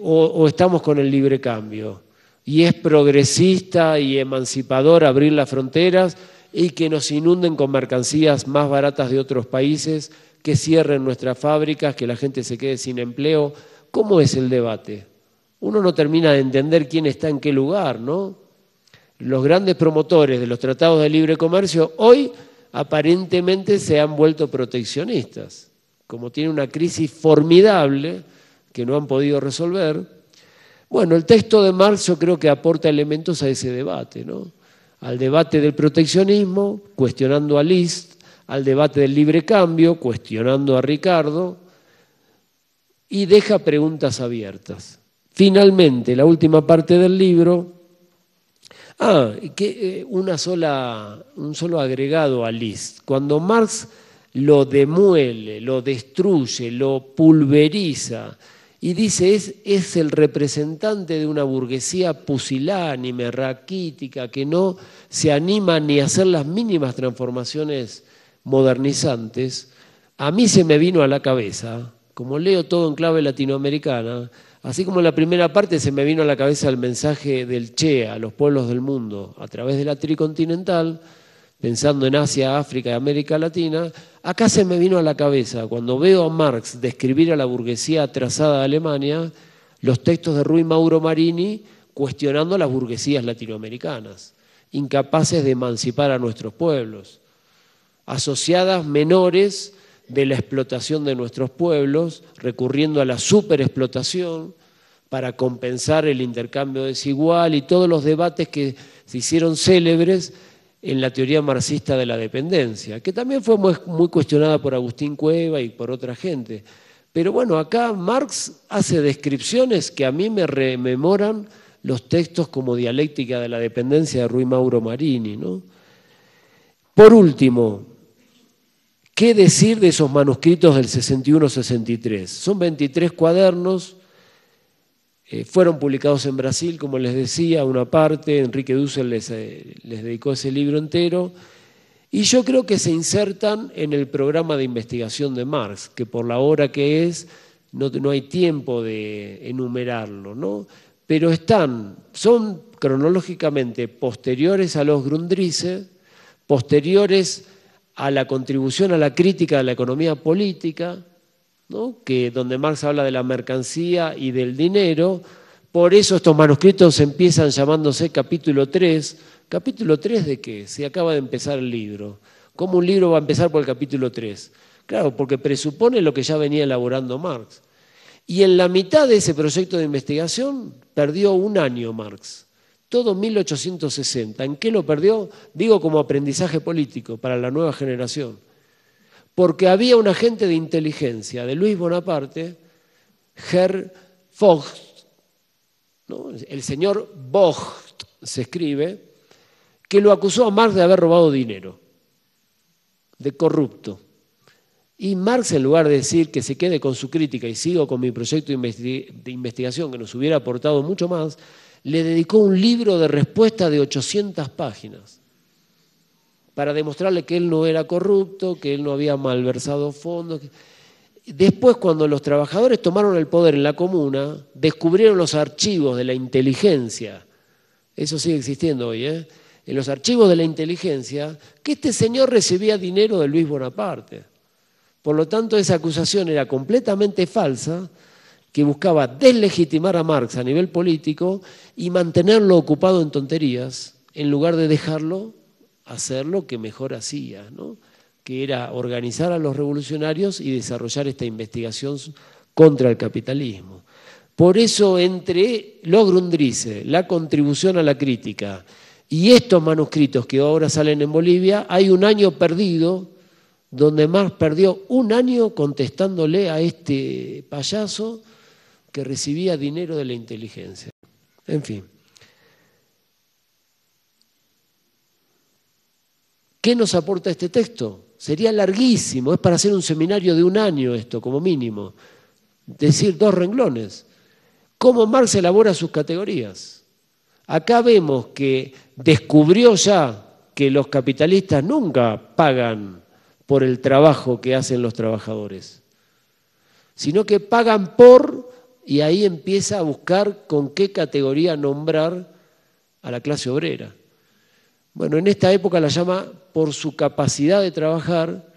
O estamos con el libre cambio. Y es progresista y emancipador abrir las fronteras y que nos inunden con mercancías más baratas de otros países, que cierren nuestras fábricas, que la gente se quede sin empleo. ¿Cómo es el debate? Uno no termina de entender quién está en qué lugar, ¿no? Los grandes promotores de los tratados de libre comercio hoy aparentemente se han vuelto proteccionistas. Como tiene una crisis formidable que no han podido resolver, bueno, el texto de Marx yo creo que aporta elementos a ese debate, ¿no? Al debate del proteccionismo, cuestionando a List, al debate del libre cambio, cuestionando a Ricardo, y deja preguntas abiertas. Finalmente, la última parte del libro, un solo agregado a List. Cuando Marx lo demuele, lo destruye, lo pulveriza, y dice, es el representante de una burguesía pusilánime, raquítica, que no se anima ni a hacer las mínimas transformaciones modernizantes, a mí se me vino a la cabeza, como leo todo en clave latinoamericana, así como en la primera parte se me vino a la cabeza el mensaje del Che a los pueblos del mundo a través de la tricontinental, pensando en Asia, África y América Latina, acá se me vino a la cabeza, cuando veo a Marx describir a la burguesía atrasada de Alemania, los textos de Ruy Mauro Marini cuestionando a las burguesías latinoamericanas, incapaces de emancipar a nuestros pueblos, asociadas menores de la explotación de nuestros pueblos, recurriendo a la superexplotación para compensar el intercambio desigual y todos los debates que se hicieron célebres en la teoría marxista de la dependencia, que también fue muy cuestionada por Agustín Cueva y por otra gente. Pero bueno, acá Marx hace descripciones que a mí me rememoran los textos como Dialéctica de la Dependencia de Ruy Mauro Marini, ¿no? Por último, ¿qué decir de esos manuscritos del 61-63? Son 23 cuadernos, fueron publicados en Brasil, como les decía, una parte, Enrique Dussel les dedicó ese libro entero, y yo creo que se insertan en el programa de investigación de Marx, que por la hora que es, no hay tiempo de enumerarlo, ¿no? Pero son cronológicamente posteriores a los Grundrisse, posteriores a la contribución a la crítica de la economía política, ¿no? Donde Marx habla de la mercancía y del dinero, por eso estos manuscritos empiezan llamándose capítulo 3. ¿Capítulo 3 de qué? Se acaba de empezar el libro. ¿Cómo un libro va a empezar por el capítulo 3? Claro, porque presupone lo que ya venía elaborando Marx. Y en la mitad de ese proyecto de investigación perdió un año Marx. Todo 1860. ¿En qué lo perdió? Digo como aprendizaje político para la nueva generación. Porque había un agente de inteligencia de Luis Bonaparte, Herr Vogt, ¿no? El señor Vogt se escribe, que lo acusó a Marx de haber robado dinero, de corrupto. Y Marx, en lugar de decir que se quede con su crítica y sigo con mi proyecto de investigación que nos hubiera aportado mucho más, le dedicó un libro de respuesta de 800 páginas para demostrarle que él no era corrupto, que él no había malversado fondos. Después, cuando los trabajadores tomaron el poder en la comuna, descubrieron los archivos de la inteligencia, eso sigue existiendo hoy, ¿eh? En los archivos de la inteligencia, que este señor recibía dinero de Luis Bonaparte. Por lo tanto, esa acusación era completamente falsa, que buscaba deslegitimar a Marx a nivel político y mantenerlo ocupado en tonterías, en lugar de dejarlo hacer lo que mejor hacía, ¿no? Que era organizar a los revolucionarios y desarrollar esta investigación contra el capitalismo. Por eso, entre los Grundrisse, la contribución a la crítica Y estos manuscritos que ahora salen en Bolivia, hay un año perdido, donde Marx perdió un año contestándole a este payaso que recibía dinero de la inteligencia. En fin. ¿Qué nos aporta este texto? Sería larguísimo, es para hacer un seminario de un año esto, como mínimo. Decir dos renglones. ¿Cómo Marx elabora sus categorías? Acá vemos que descubrió ya que los capitalistas nunca pagan por el trabajo que hacen los trabajadores, sino que pagan por, y ahí empieza a buscar con qué categoría nombrar a la clase obrera. Bueno, en esta época la llama por su capacidad de trabajar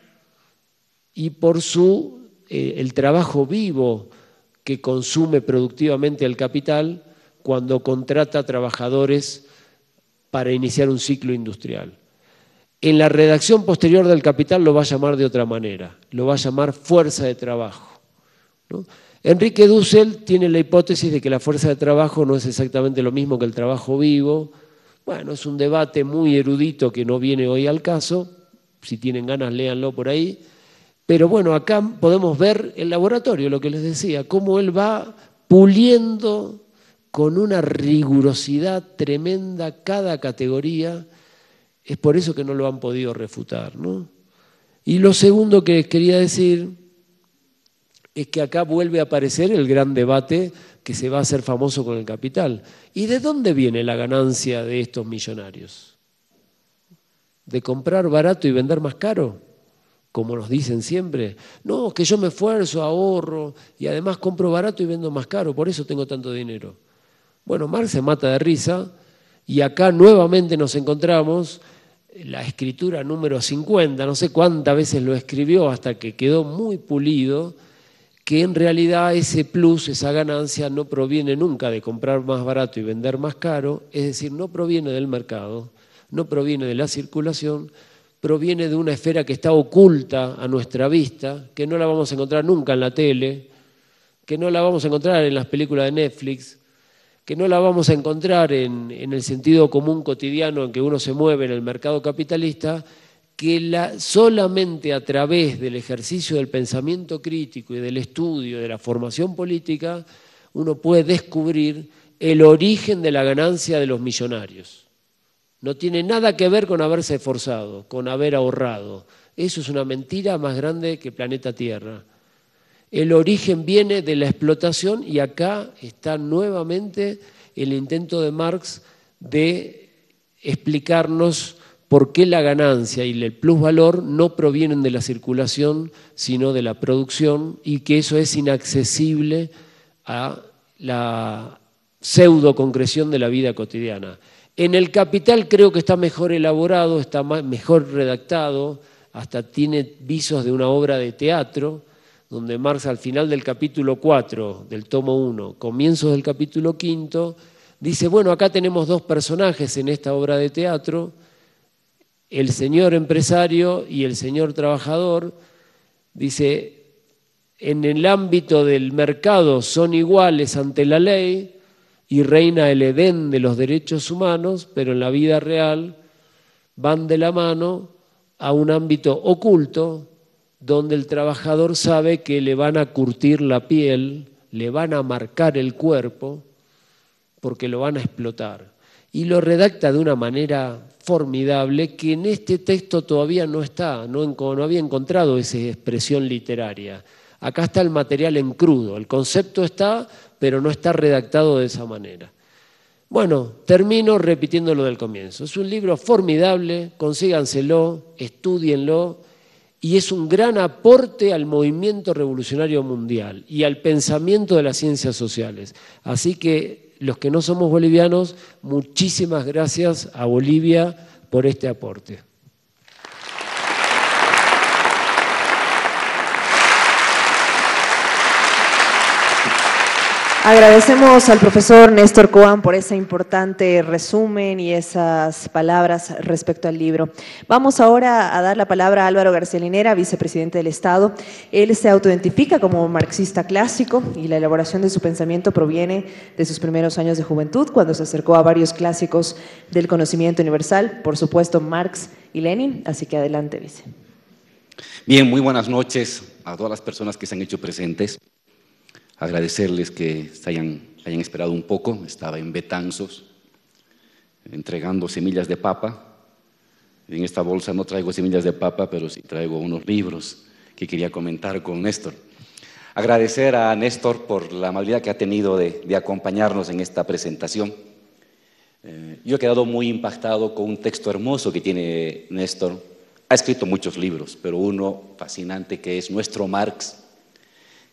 y por su, el trabajo vivo que consume productivamente el capital cuando contrata trabajadores para iniciar un ciclo industrial. En la redacción posterior del Capital lo va a llamar de otra manera, lo va a llamar fuerza de trabajo, ¿no? Enrique Dussel tiene la hipótesis de que la fuerza de trabajo no es exactamente lo mismo que el trabajo vivo. Bueno, es un debate muy erudito que no viene hoy al caso, si tienen ganas léanlo por ahí, pero bueno, acá podemos ver el laboratorio, lo que les decía, cómo él va puliendo con una rigurosidad tremenda cada categoría. Es por eso que no lo han podido refutar, ¿no? Y lo segundo que les quería decir es que acá vuelve a aparecer el gran debate que se va a hacer famoso con el Capital. ¿Y de dónde viene la ganancia de estos millonarios? ¿De comprar barato y vender más caro? Como nos dicen siempre. No, que yo me esfuerzo, ahorro y además compro barato y vendo más caro, por eso tengo tanto dinero. Bueno, Marx se mata de risa y acá nuevamente nos encontramos la escritura número 50, no sé cuántas veces lo escribió hasta que quedó muy pulido, que en realidad ese plus, esa ganancia, no proviene nunca de comprar más barato y vender más caro, es decir, no proviene del mercado, no proviene de la circulación, proviene de una esfera que está oculta a nuestra vista, que no la vamos a encontrar nunca en la tele, que no la vamos a encontrar en las películas de Netflix, que no la vamos a encontrar en el sentido común cotidiano en que uno se mueve en el mercado capitalista, que solamente a través del ejercicio del pensamiento crítico y del estudio de la formación política, uno puede descubrir el origen de la ganancia de los millonarios. No tiene nada que ver con haberse esforzado, con haber ahorrado. Eso es una mentira más grande que planeta Tierra. El origen viene de la explotación y acá está nuevamente el intento de Marx de explicarnos por qué la ganancia y el plusvalor no provienen de la circulación, sino de la producción, y que eso es inaccesible a la pseudo-concreción de la vida cotidiana. En el Capital creo que está mejor elaborado, está mejor redactado, hasta tiene visos de una obra de teatro, donde Marx al final del capítulo 4, del tomo 1, comienzos del capítulo 5, dice, bueno, acá tenemos dos personajes en esta obra de teatro, el señor empresario y el señor trabajador. Dice, en el ámbito del mercado son iguales ante la ley y reina el Edén de los derechos humanos, pero en la vida real van de la mano a un ámbito oculto, donde el trabajador sabe que le van a curtir la piel, le van a marcar el cuerpo, porque lo van a explotar. Y lo redacta de una manera formidable que en este texto todavía no está, no había encontrado esa expresión literaria. Acá está el material en crudo, el concepto está, pero no está redactado de esa manera. Bueno, termino repitiendo lo del comienzo. Es un libro formidable, consíganselo, estudienlo, y es un gran aporte al movimiento revolucionario mundial y al pensamiento de las ciencias sociales. Así que los que no somos bolivianos, muchísimas gracias a Bolivia por este aporte. Agradecemos al profesor Néstor Kohan por ese importante resumen y esas palabras respecto al libro. Vamos ahora a dar la palabra a Álvaro García Linera, vicepresidente del Estado. Él se autoidentifica como marxista clásico y la elaboración de su pensamiento proviene de sus primeros años de juventud, cuando se acercó a varios clásicos del conocimiento universal, por supuesto Marx y Lenin. Así que adelante, vice. Bien, muy buenas noches a todas las personas que se han hecho presentes. Agradecerles que hayan esperado un poco. Estaba en Betanzos entregando semillas de papa. En esta bolsa no traigo semillas de papa, pero sí traigo unos libros que quería comentar con Néstor. Agradecer a Néstor por la amabilidad que ha tenido de acompañarnos en esta presentación. Yo he quedado muy impactado con un texto hermoso que tiene Néstor. Ha escrito muchos libros, pero uno fascinante que es Nuestro Marx,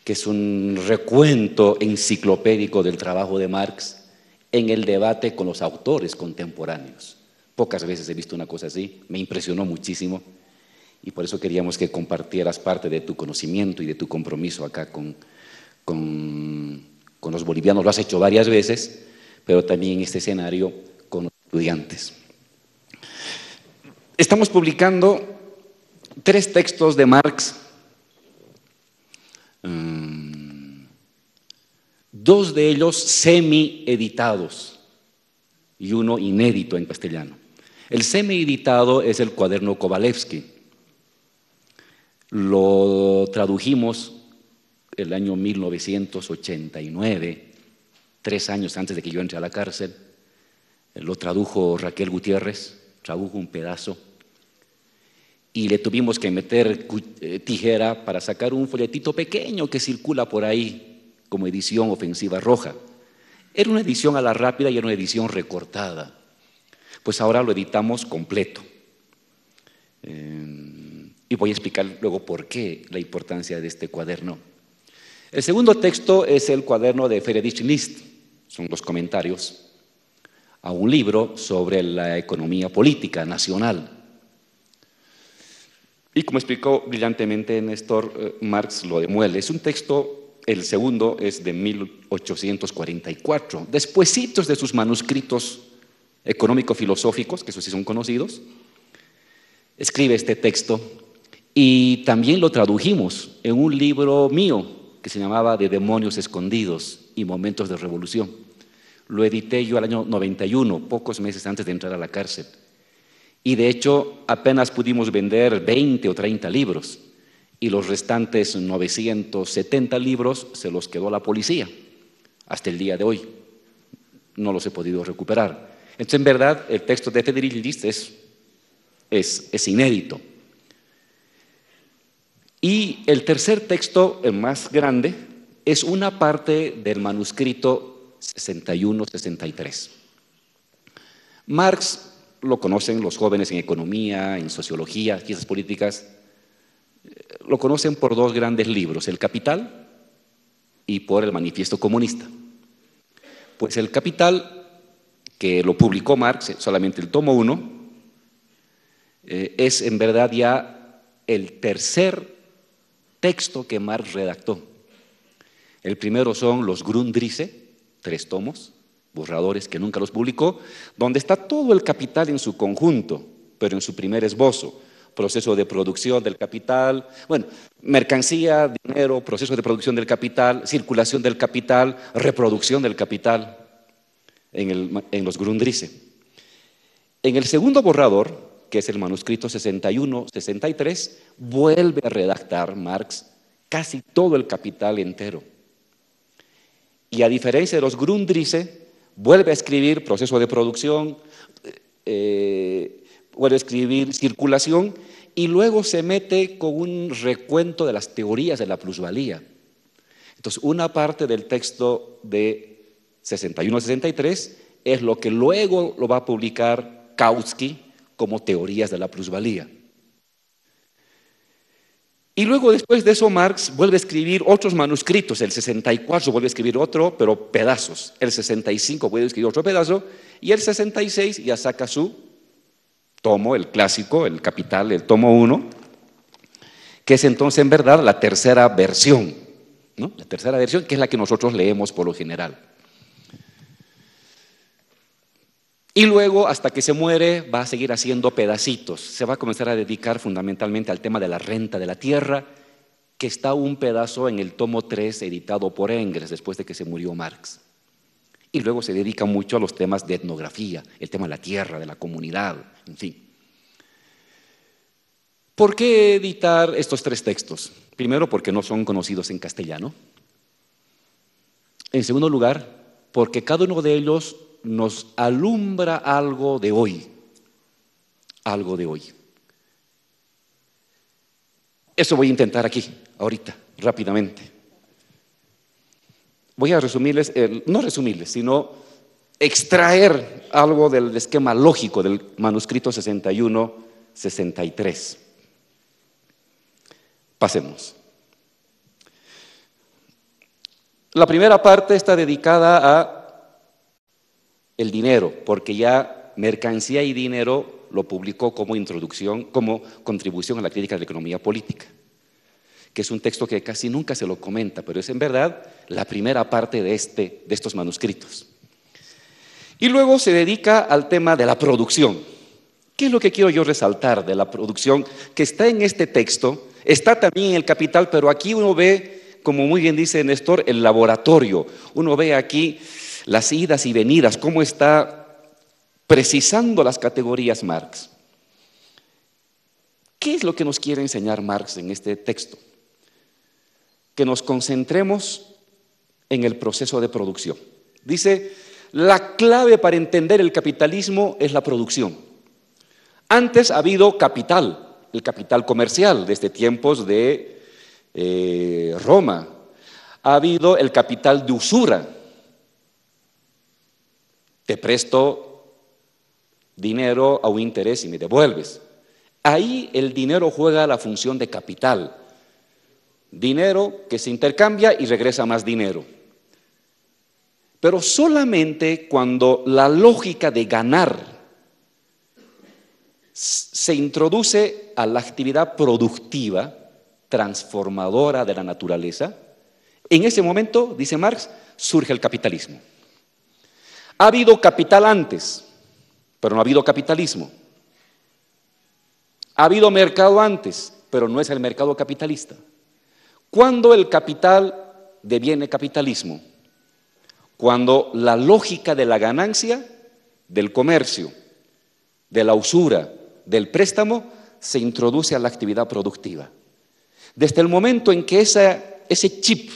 que es un recuento enciclopédico del trabajo de Marx en el debate con los autores contemporáneos. Pocas veces he visto una cosa así, me impresionó muchísimo y por eso queríamos que compartieras parte de tu conocimiento y de tu compromiso acá con los bolivianos. Lo has hecho varias veces, pero también en este escenario con los estudiantes. Estamos publicando 3 textos de Marx. 2 de ellos semi-editados y uno inédito en castellano. El semi-editado es el cuaderno Kovalevsky. Lo tradujimos el año 1989, 3 años antes de que yo entré a la cárcel. Lo tradujo Raquel Gutiérrez, tradujo un pedazo. Y le tuvimos que meter tijera para sacar un folletito pequeño que circula por ahí como edición ofensiva roja. Era una edición a la rápida y era una edición recortada. Pues ahora lo editamos completo. Y voy a explicar luego por qué la importancia de este cuaderno. El segundo texto es el cuaderno de Friedrich List. Son los comentarios a un libro sobre la economía política nacional. Y como explicó brillantemente Néstor, Marx lo demuele. Es un texto, el segundo es de 1844, despuesitos de sus manuscritos económico-filosóficos, que esos sí son conocidos, escribe este texto y también lo tradujimos en un libro mío que se llamaba De demonios escondidos y momentos de revolución. Lo edité yo al año 91, pocos meses antes de entrar a la cárcel. Y de hecho apenas pudimos vender 20 o 30 libros y los restantes 970 libros se los quedó la policía hasta el día de hoy. No los he podido recuperar. Entonces en verdad el texto de Friedrich List es inédito. Y el tercer texto, el más grande, es una parte del manuscrito 61-63. Marx lo conocen los jóvenes en economía, en sociología, ciencias políticas, lo conocen por 2 grandes libros, El Capital y por El Manifiesto Comunista. Pues El Capital, que lo publicó Marx, solamente el tomo 1, es en verdad ya el tercer texto que Marx redactó. El primero son los Grundrisse, 3 tomos, borradores que nunca los publicó, donde está todo el capital en su conjunto, pero en su primer esbozo, proceso de producción del capital, bueno, mercancía, dinero, proceso de producción del capital, circulación del capital, reproducción del capital, en los Grundrisse. En el segundo borrador, que es el manuscrito 61-63, vuelve a redactar Marx casi todo el capital entero. Y a diferencia de los Grundrisse, vuelve a escribir proceso de producción, vuelve a escribir circulación y luego se mete con un recuento de las teorías de la plusvalía. Entonces, una parte del texto de 61-63 es lo que luego lo va a publicar Kautsky como teorías de la plusvalía. Y luego después de eso Marx vuelve a escribir otros manuscritos, el 64 vuelve a escribir otro, pero pedazos, el 65 vuelve a escribir otro pedazo, y el 66 ya saca su tomo, el clásico, el Capital, el tomo 1, que es entonces en verdad la tercera versión ¿no? La tercera versión, que es la que nosotros leemos por lo general. Y luego, hasta que se muere, va a seguir haciendo pedacitos. Se va a comenzar a dedicar fundamentalmente al tema de la renta de la tierra, que está un pedazo en el tomo 3 editado por Engels después de que se murió Marx. Y luego se dedica mucho a los temas de etnografía, el tema de la tierra, de la comunidad, en fin. ¿Por qué editar estos tres textos? Primero, porque no son conocidos en castellano. En segundo lugar, porque cada uno de ellos nos alumbra algo de hoy. Algo de hoy. Eso voy a intentar aquí, ahorita, rápidamente. Voy a resumirles, no resumirles, sino extraer algo del esquema lógico del manuscrito 61-63. Pasemos. La primera parte está dedicada a el dinero, porque ya Mercancía y Dinero lo publicó como introducción, como contribución a la crítica de la economía política, que es un texto que casi nunca se lo comenta, pero es en verdad la primera parte de estos manuscritos. Y luego se dedica al tema de la producción. ¿Qué es lo que quiero yo resaltar de la producción que está en este texto? Está también en el Capital, pero aquí uno ve, como muy bien dice Néstor, el laboratorio. Uno ve aquí las idas y venidas, cómo está precisando las categorías Marx. ¿Qué es lo que nos quiere enseñar Marx en este texto? Que nos concentremos en el proceso de producción. Dice, la clave para entender el capitalismo es la producción. Antes ha habido capital, el capital comercial, desde tiempos de Roma. Ha habido el capital de usura. Te presto dinero a un interés y me devuelves. Ahí el dinero juega la función de capital. Dinero que se intercambia y regresa más dinero. Pero solamente cuando la lógica de ganar se introduce a la actividad productiva, transformadora de la naturaleza, en ese momento, dice Marx, surge el capitalismo. Ha habido capital antes, pero no ha habido capitalismo. Ha habido mercado antes, pero no es el mercado capitalista. ¿Cuándo el capital deviene capitalismo? Cuando la lógica de la ganancia, del comercio, de la usura, del préstamo, se introduce a la actividad productiva. Desde el momento en que ese chip,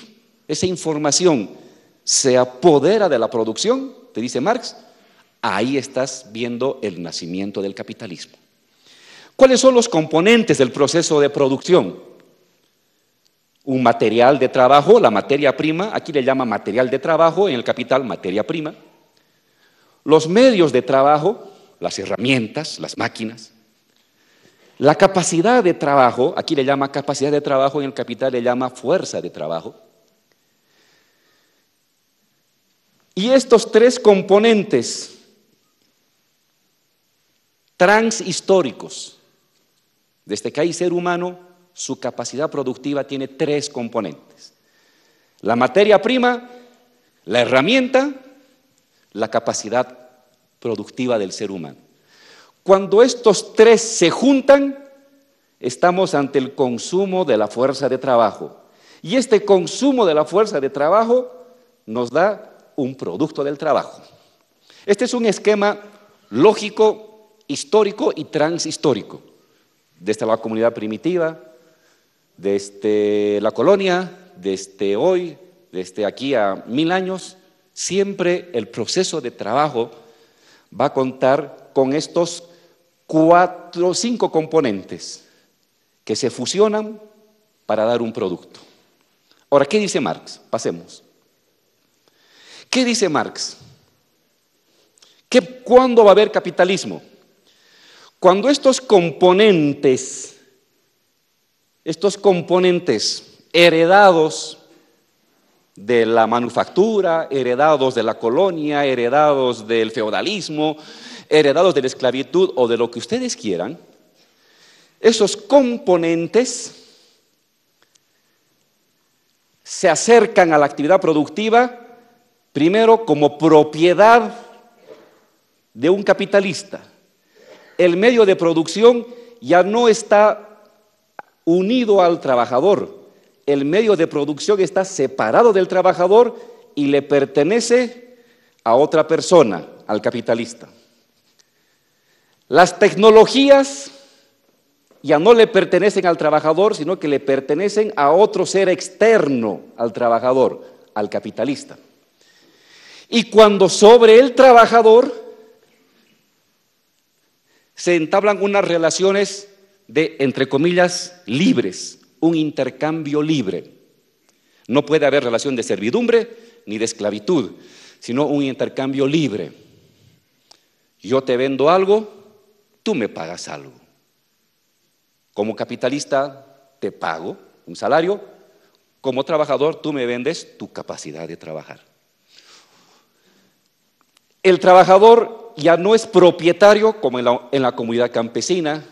esa información, se apodera de la producción, te dice Marx, ahí estás viendo el nacimiento del capitalismo. ¿Cuáles son los componentes del proceso de producción? Un material de trabajo, la materia prima, aquí le llama material de trabajo, en el capital materia prima. Los medios de trabajo, las herramientas, las máquinas. La capacidad de trabajo, aquí le llama capacidad de trabajo, en el capital le llama fuerza de trabajo. Y estos tres componentes transhistóricos, desde que hay ser humano, su capacidad productiva tiene tres componentes. La materia prima, la herramienta, la capacidad productiva del ser humano. Cuando estos tres se juntan, estamos ante el consumo de la fuerza de trabajo. Y este consumo de la fuerza de trabajo nos da un producto del trabajo. Este es un esquema lógico, histórico y transhistórico. Desde la comunidad primitiva, desde la colonia, desde hoy, desde aquí a 1000 años, siempre el proceso de trabajo va a contar con estos 4 o 5 componentes que se fusionan para dar un producto. Ahora, ¿qué dice Marx? Pasemos. ¿Qué dice Marx? ¿Cuándo va a haber capitalismo? Cuando estos componentes heredados de la manufactura, heredados de la colonia, heredados del feudalismo, heredados de la esclavitud o de lo que ustedes quieran, esos componentes se acercan a la actividad productiva, primero como propiedad de un capitalista. El medio de producción ya no está unido al trabajador, el medio de producción está separado del trabajador y le pertenece a otra persona, al capitalista. Las tecnologías ya no le pertenecen al trabajador, sino que le pertenecen a otro ser externo al trabajador, al capitalista. Y cuando sobre el trabajador se entablan unas relaciones de, entre comillas, libres, un intercambio libre. No puede haber relación de servidumbre ni de esclavitud, sino un intercambio libre. Yo te vendo algo, tú me pagas algo. Como capitalista te pago un salario, como trabajador tú me vendes tu capacidad de trabajar. El trabajador ya no es propietario, como en la comunidad campesina,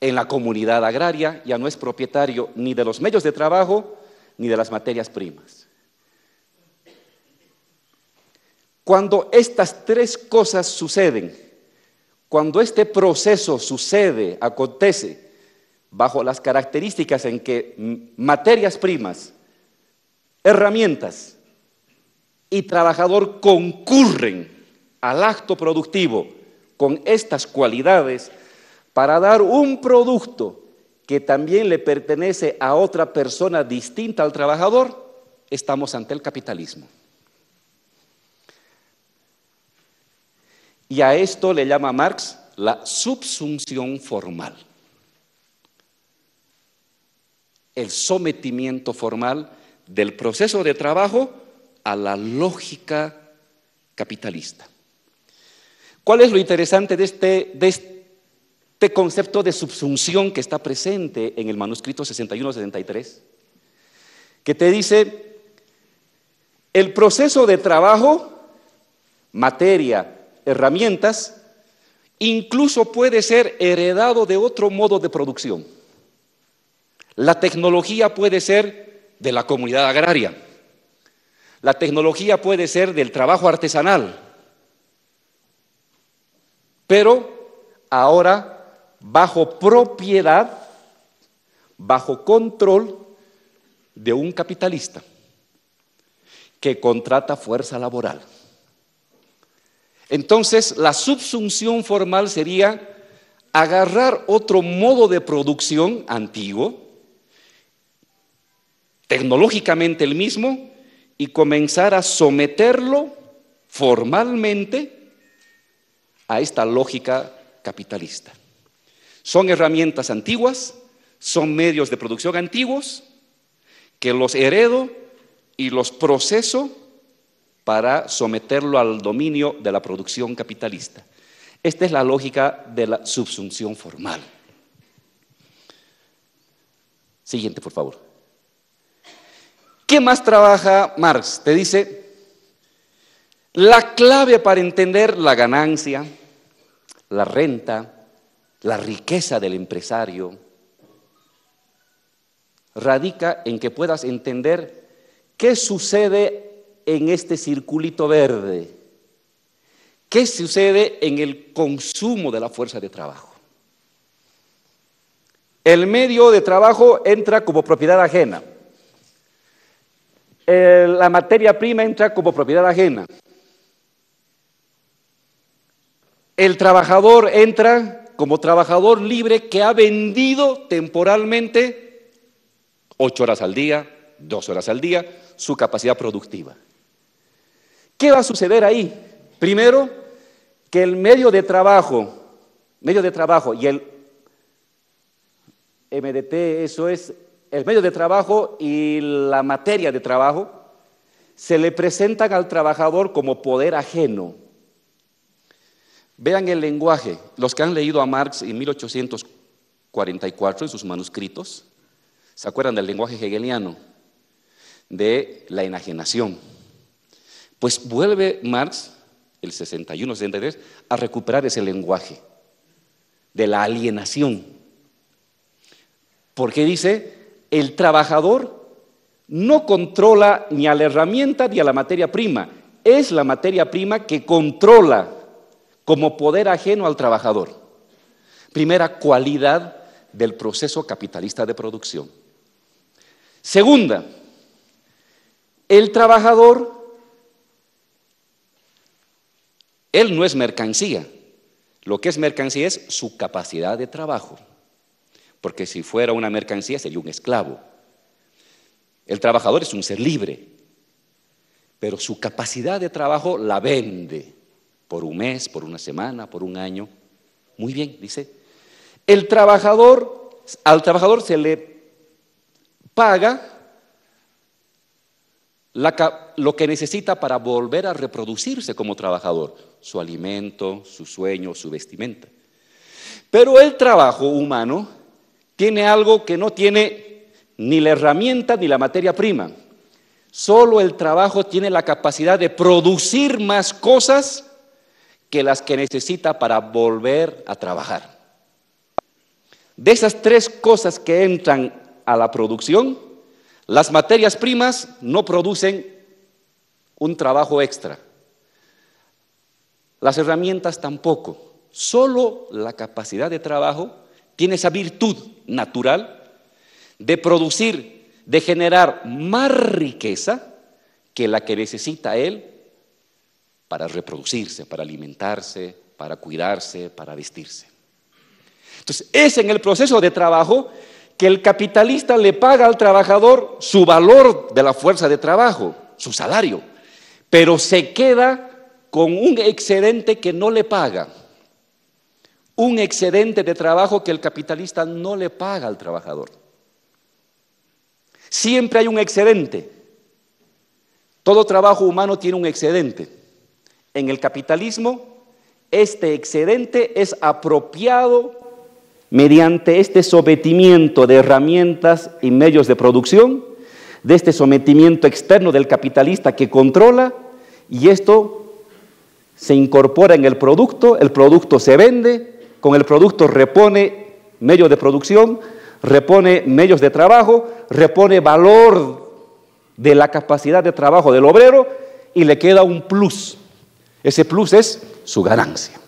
en la comunidad agraria, ya no es propietario ni de los medios de trabajo ni de las materias primas. Cuando estas tres cosas suceden, cuando este proceso sucede, acontece, bajo las características en que materias primas, herramientas y trabajador concurren al acto productivo con estas cualidades para dar un producto que también le pertenece a otra persona distinta al trabajador, estamos ante el capitalismo. Y a esto le llama Marx la subsunción formal. El sometimiento formal del proceso de trabajo a la lógica capitalista. ¿Cuál es lo interesante de este concepto de subsunción que está presente en el manuscrito 61-63? Que te dice, el proceso de trabajo, materia, herramientas, incluso puede ser heredado de otro modo de producción. La tecnología puede ser de la comunidad agraria, la tecnología puede ser del trabajo artesanal, pero ahora bajo propiedad, bajo control de un capitalista que contrata fuerza laboral. Entonces, la subsunción formal sería agarrar otro modo de producción antiguo, tecnológicamente el mismo, y comenzar a someterlo formalmente a esta lógica capitalista. Son herramientas antiguas, son medios de producción antiguos, que los heredo y los proceso para someterlo al dominio de la producción capitalista. Esta es la lógica de la subsunción formal. Siguiente, por favor. ¿Qué más trabaja Marx? Te dice, la clave para entender la ganancia, la renta, la riqueza del empresario, radica en que puedas entender qué sucede en este circulito verde, qué sucede en el consumo de la fuerza de trabajo. El medio de trabajo entra como propiedad ajena. La materia prima entra como propiedad ajena. El trabajador entra como trabajador libre que ha vendido temporalmente 8 horas al día, 2 horas al día, su capacidad productiva. ¿Qué va a suceder ahí? Primero, que el medio de trabajo y el MDT, eso es, el medio de trabajo y la materia de trabajo se le presentan al trabajador como poder ajeno. Vean el lenguaje, los que han leído a Marx en 1844 en sus manuscritos, ¿se acuerdan del lenguaje hegeliano? De la enajenación. Pues vuelve Marx, el 61-63, a recuperar ese lenguaje de la alienación. Porque dice, el trabajador no controla ni a la herramienta ni a la materia prima. Es la materia prima que controla como poder ajeno al trabajador. Primera cualidad del proceso capitalista de producción. Segunda, el trabajador, él no es mercancía. Lo que es mercancía es su capacidad de trabajo, porque si fuera una mercancía sería un esclavo. El trabajador es un ser libre, pero su capacidad de trabajo la vende por un mes, por una semana, por un año. Muy bien, dice. El trabajador, al trabajador se le paga lo que necesita para volver a reproducirse como trabajador, su alimento, su sueño, su vestimenta. Pero el trabajo humano tiene algo que no tiene ni la herramienta ni la materia prima. Solo el trabajo tiene la capacidad de producir más cosas que las que necesita para volver a trabajar. De esas tres cosas que entran a la producción, las materias primas no producen un trabajo extra. Las herramientas tampoco. Solo la capacidad de trabajo tiene esa virtud natural de producir, de generar más riqueza que la que necesita él para reproducirse, para alimentarse, para cuidarse, para vestirse. Entonces, es en el proceso de trabajo que el capitalista le paga al trabajador su valor de la fuerza de trabajo, su salario, pero se queda con un excedente que no le paga, un excedente de trabajo que el capitalista no le paga al trabajador. Siempre hay un excedente. Todo trabajo humano tiene un excedente. En el capitalismo, este excedente es apropiado mediante este sometimiento de herramientas y medios de producción, de este sometimiento externo del capitalista que controla, y esto se incorpora en el producto se vende, con el producto repone medios de producción, repone medios de trabajo, repone valor de la capacidad de trabajo del obrero y le queda un plus. Ese plus es su ganancia.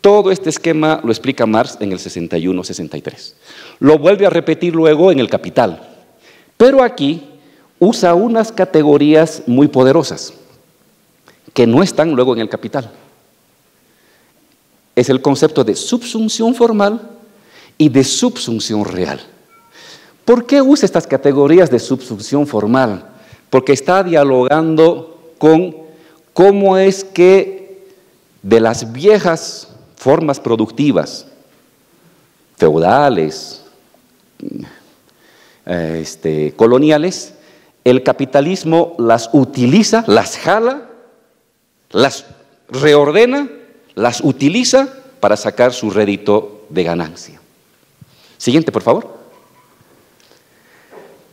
Todo este esquema lo explica Marx en el 61-63. Lo vuelve a repetir luego en el Capital, pero aquí usa unas categorías muy poderosas que no están luego en el Capital. Es el concepto de subsunción formal y de subsunción real. ¿Por qué usa estas categorías de subsunción formal? Porque está dialogando con cómo es que de las viejas formas productivas, feudales, coloniales, el capitalismo las utiliza, las jala, las reordena, las utiliza para sacar su rédito de ganancia. Siguiente, por favor.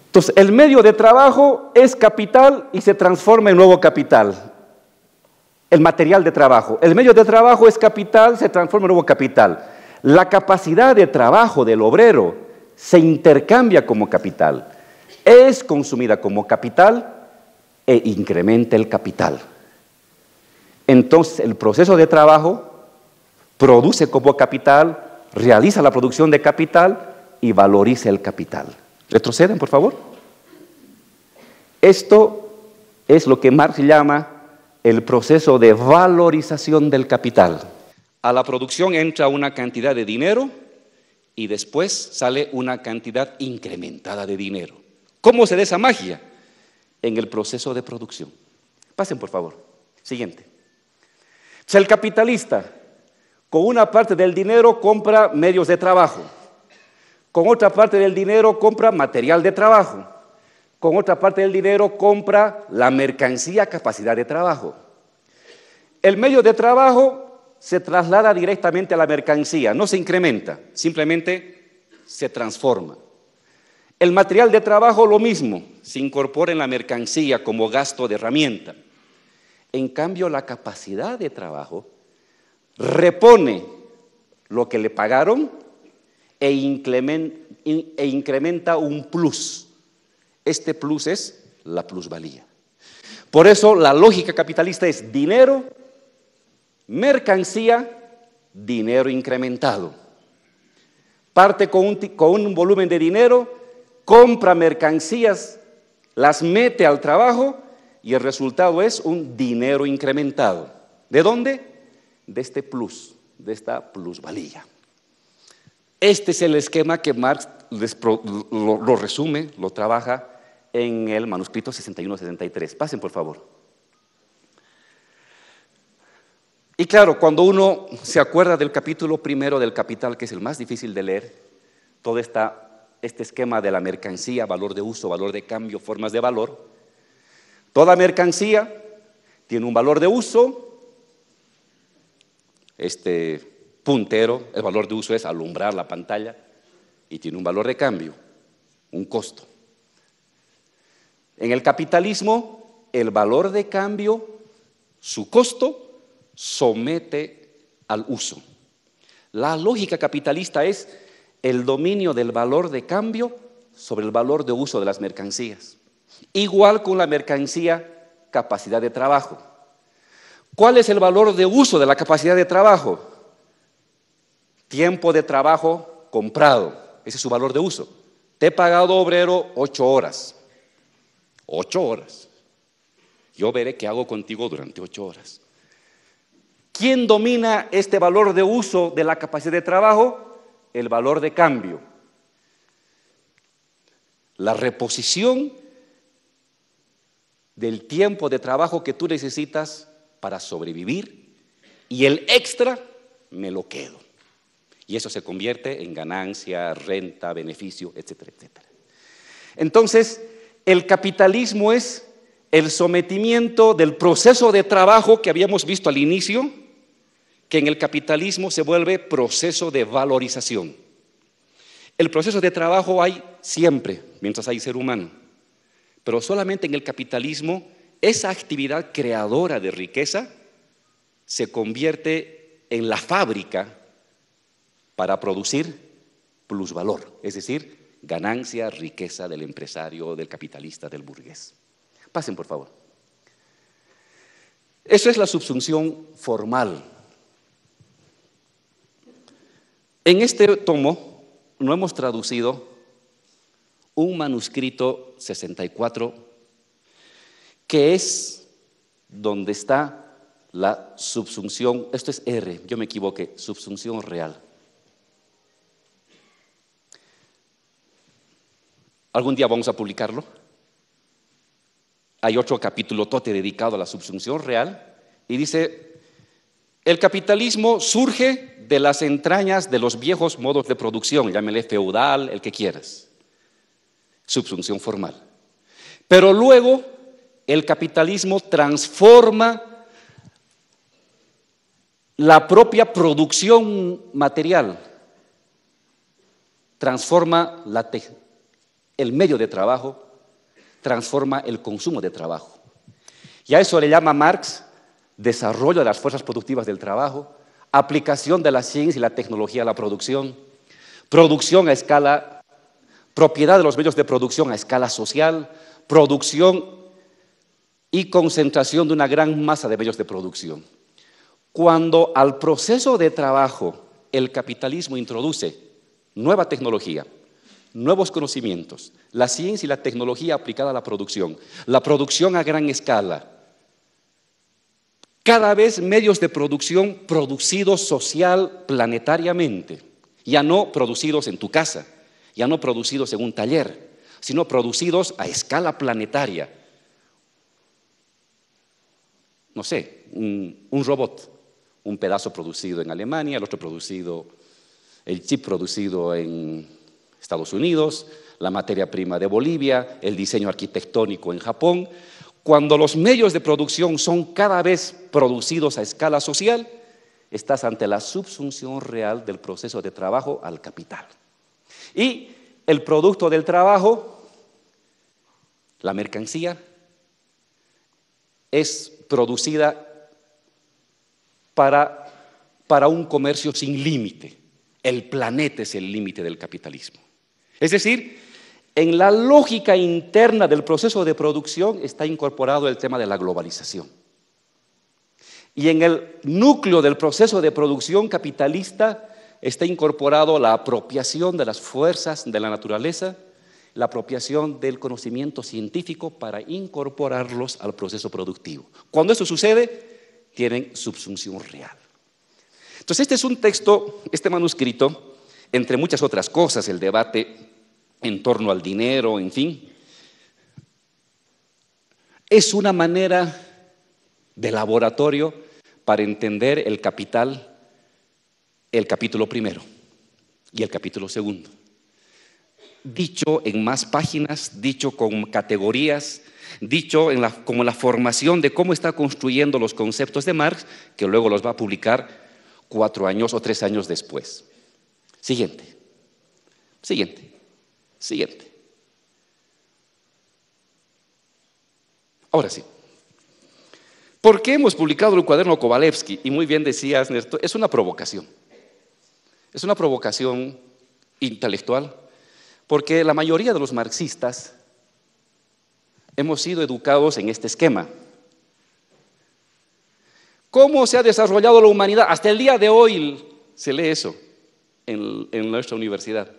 Entonces, el medio de trabajo es capital y se transforma en nuevo capital. El material de trabajo. El medio de trabajo es capital, se transforma en nuevo capital. La capacidad de trabajo del obrero se intercambia como capital, es consumida como capital e incrementa el capital. Entonces, el proceso de trabajo produce como capital, realiza la producción de capital y valoriza el capital. Retroceden, por favor. Esto es lo que Marx llama el proceso de valorización del capital. A la producción entra una cantidad de dinero y después sale una cantidad incrementada de dinero. ¿Cómo se da esa magia? En el proceso de producción. Pasen, por favor. Siguiente. Entonces, el capitalista, con una parte del dinero compra medios de trabajo, con otra parte del dinero compra material de trabajo, con otra parte del dinero compra la mercancía, capacidad de trabajo. El medio de trabajo se traslada directamente a la mercancía, no se incrementa, simplemente se transforma. El material de trabajo lo mismo, se incorpora en la mercancía como gasto de herramienta. En cambio, la capacidad de trabajo repone lo que le pagaron e incrementa un plus. Este plus es la plusvalía. Por eso la lógica capitalista es dinero, mercancía, dinero incrementado. Parte con un volumen de dinero, compra mercancías, las mete al trabajo y el resultado es un dinero incrementado. ¿De dónde? De este plus, de esta plusvalía. Este es el esquema que Marx lo resume, lo trabaja en el manuscrito 61-63. Pasen, por favor. Y claro, cuando uno se acuerda del capítulo primero del Capital, que es el más difícil de leer, todo este esquema de la mercancía, valor de uso, valor de cambio, formas de valor. Toda mercancía tiene un valor de uso, este puntero, el valor de uso es alumbrar la pantalla, y tiene un valor de cambio, un costo. En el capitalismo, el valor de cambio, su costo, somete al uso. La lógica capitalista es el dominio del valor de cambio sobre el valor de uso de las mercancías. Igual con la mercancía, capacidad de trabajo. ¿Cuál es el valor de uso de la capacidad de trabajo? Tiempo de trabajo comprado. Ese es su valor de uso. Te he pagado, obrero, 8 horas. 8 horas. Yo veré qué hago contigo durante 8 horas. ¿Quién domina este valor de uso de la capacidad de trabajo? El valor de cambio. La reposición del tiempo de trabajo que tú necesitas para sobrevivir y el extra me lo quedo. Y eso se convierte en ganancia, renta, beneficio, etcétera, etcétera. Entonces, el capitalismo es el sometimiento del proceso de trabajo que habíamos visto al inicio, que en el capitalismo se vuelve proceso de valorización. El proceso de trabajo hay siempre, mientras hay ser humano. Pero solamente en el capitalismo, esa actividad creadora de riqueza se convierte en la fábrica para producir plusvalor, es decir, ganancia, riqueza del empresario, del capitalista, del burgués. Pasen, por favor. Eso es la subsunción formal. En este tomo no hemos traducido un manuscrito 64 que es donde está la subsunción, esto es R, yo me equivoqué, subsunción real. Algún día vamos a publicarlo. Hay otro capítulo tote dedicado a la subsunción real y dice, el capitalismo surge de las entrañas de los viejos modos de producción, llámele feudal, el que quieras. Subsunción formal. Pero luego el capitalismo transforma la propia producción material, transforma el medio de trabajo, transforma el consumo de trabajo. Y a eso le llama Marx desarrollo de las fuerzas productivas del trabajo, aplicación de la ciencia y la tecnología a la producción, producción a escala, propiedad de los medios de producción a escala social, producción y concentración de una gran masa de medios de producción. Cuando al proceso de trabajo el capitalismo introduce nueva tecnología, nuevos conocimientos, la ciencia y la tecnología aplicada a la producción a gran escala, cada vez medios de producción producidos social planetariamente, ya no producidos en tu casa, ya no producidos en un taller, sino producidos a escala planetaria. No sé, un robot, un pedazo producido en Alemania, el otro producido, el chip producido en Estados Unidos, la materia prima de Bolivia, el diseño arquitectónico en Japón. Cuando los medios de producción son cada vez producidos a escala social, estás ante la subsunción real del proceso de trabajo al capital. Y el producto del trabajo, la mercancía, es producida para un comercio sin límite. El planeta es el límite del capitalismo. Es decir, en la lógica interna del proceso de producción está incorporado el tema de la globalización. Y en el núcleo del proceso de producción capitalista está incorporado la apropiación de las fuerzas de la naturaleza, la apropiación del conocimiento científico para incorporarlos al proceso productivo. Cuando eso sucede, tienen subsunción real. Entonces, este es un texto, este manuscrito, entre muchas otras cosas, el debate en torno al dinero, en fin, es una manera de laboratorio para entender el capital, el capítulo primero y el capítulo segundo. Dicho en más páginas, dicho con categorías, dicho como la formación de cómo está construyendo los conceptos de Marx, que luego los va a publicar 4 años o 3 años después. Siguiente. Ahora sí. ¿Por qué hemos publicado el cuaderno Kovalevsky? Y muy bien decías, Néstor, es una provocación. Es una provocación intelectual, porque la mayoría de los marxistas hemos sido educados en este esquema. ¿Cómo se ha desarrollado la humanidad? Hasta el día de hoy se lee eso en nuestra universidad.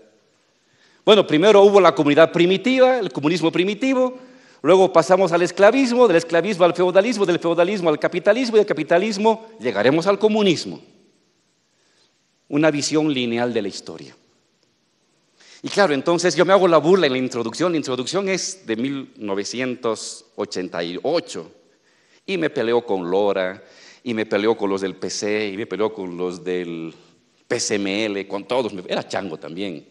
Bueno, primero hubo la comunidad primitiva, el comunismo primitivo, luego pasamos al esclavismo, del esclavismo al feudalismo, del feudalismo al capitalismo, y del capitalismo llegaremos al comunismo. Una visión lineal de la historia. Y claro, entonces yo me hago la burla en la introducción es de 1988, y me peleo con Lora, y me peleo con los del PC, y me peleo con los del PCML, con todos, era chango también.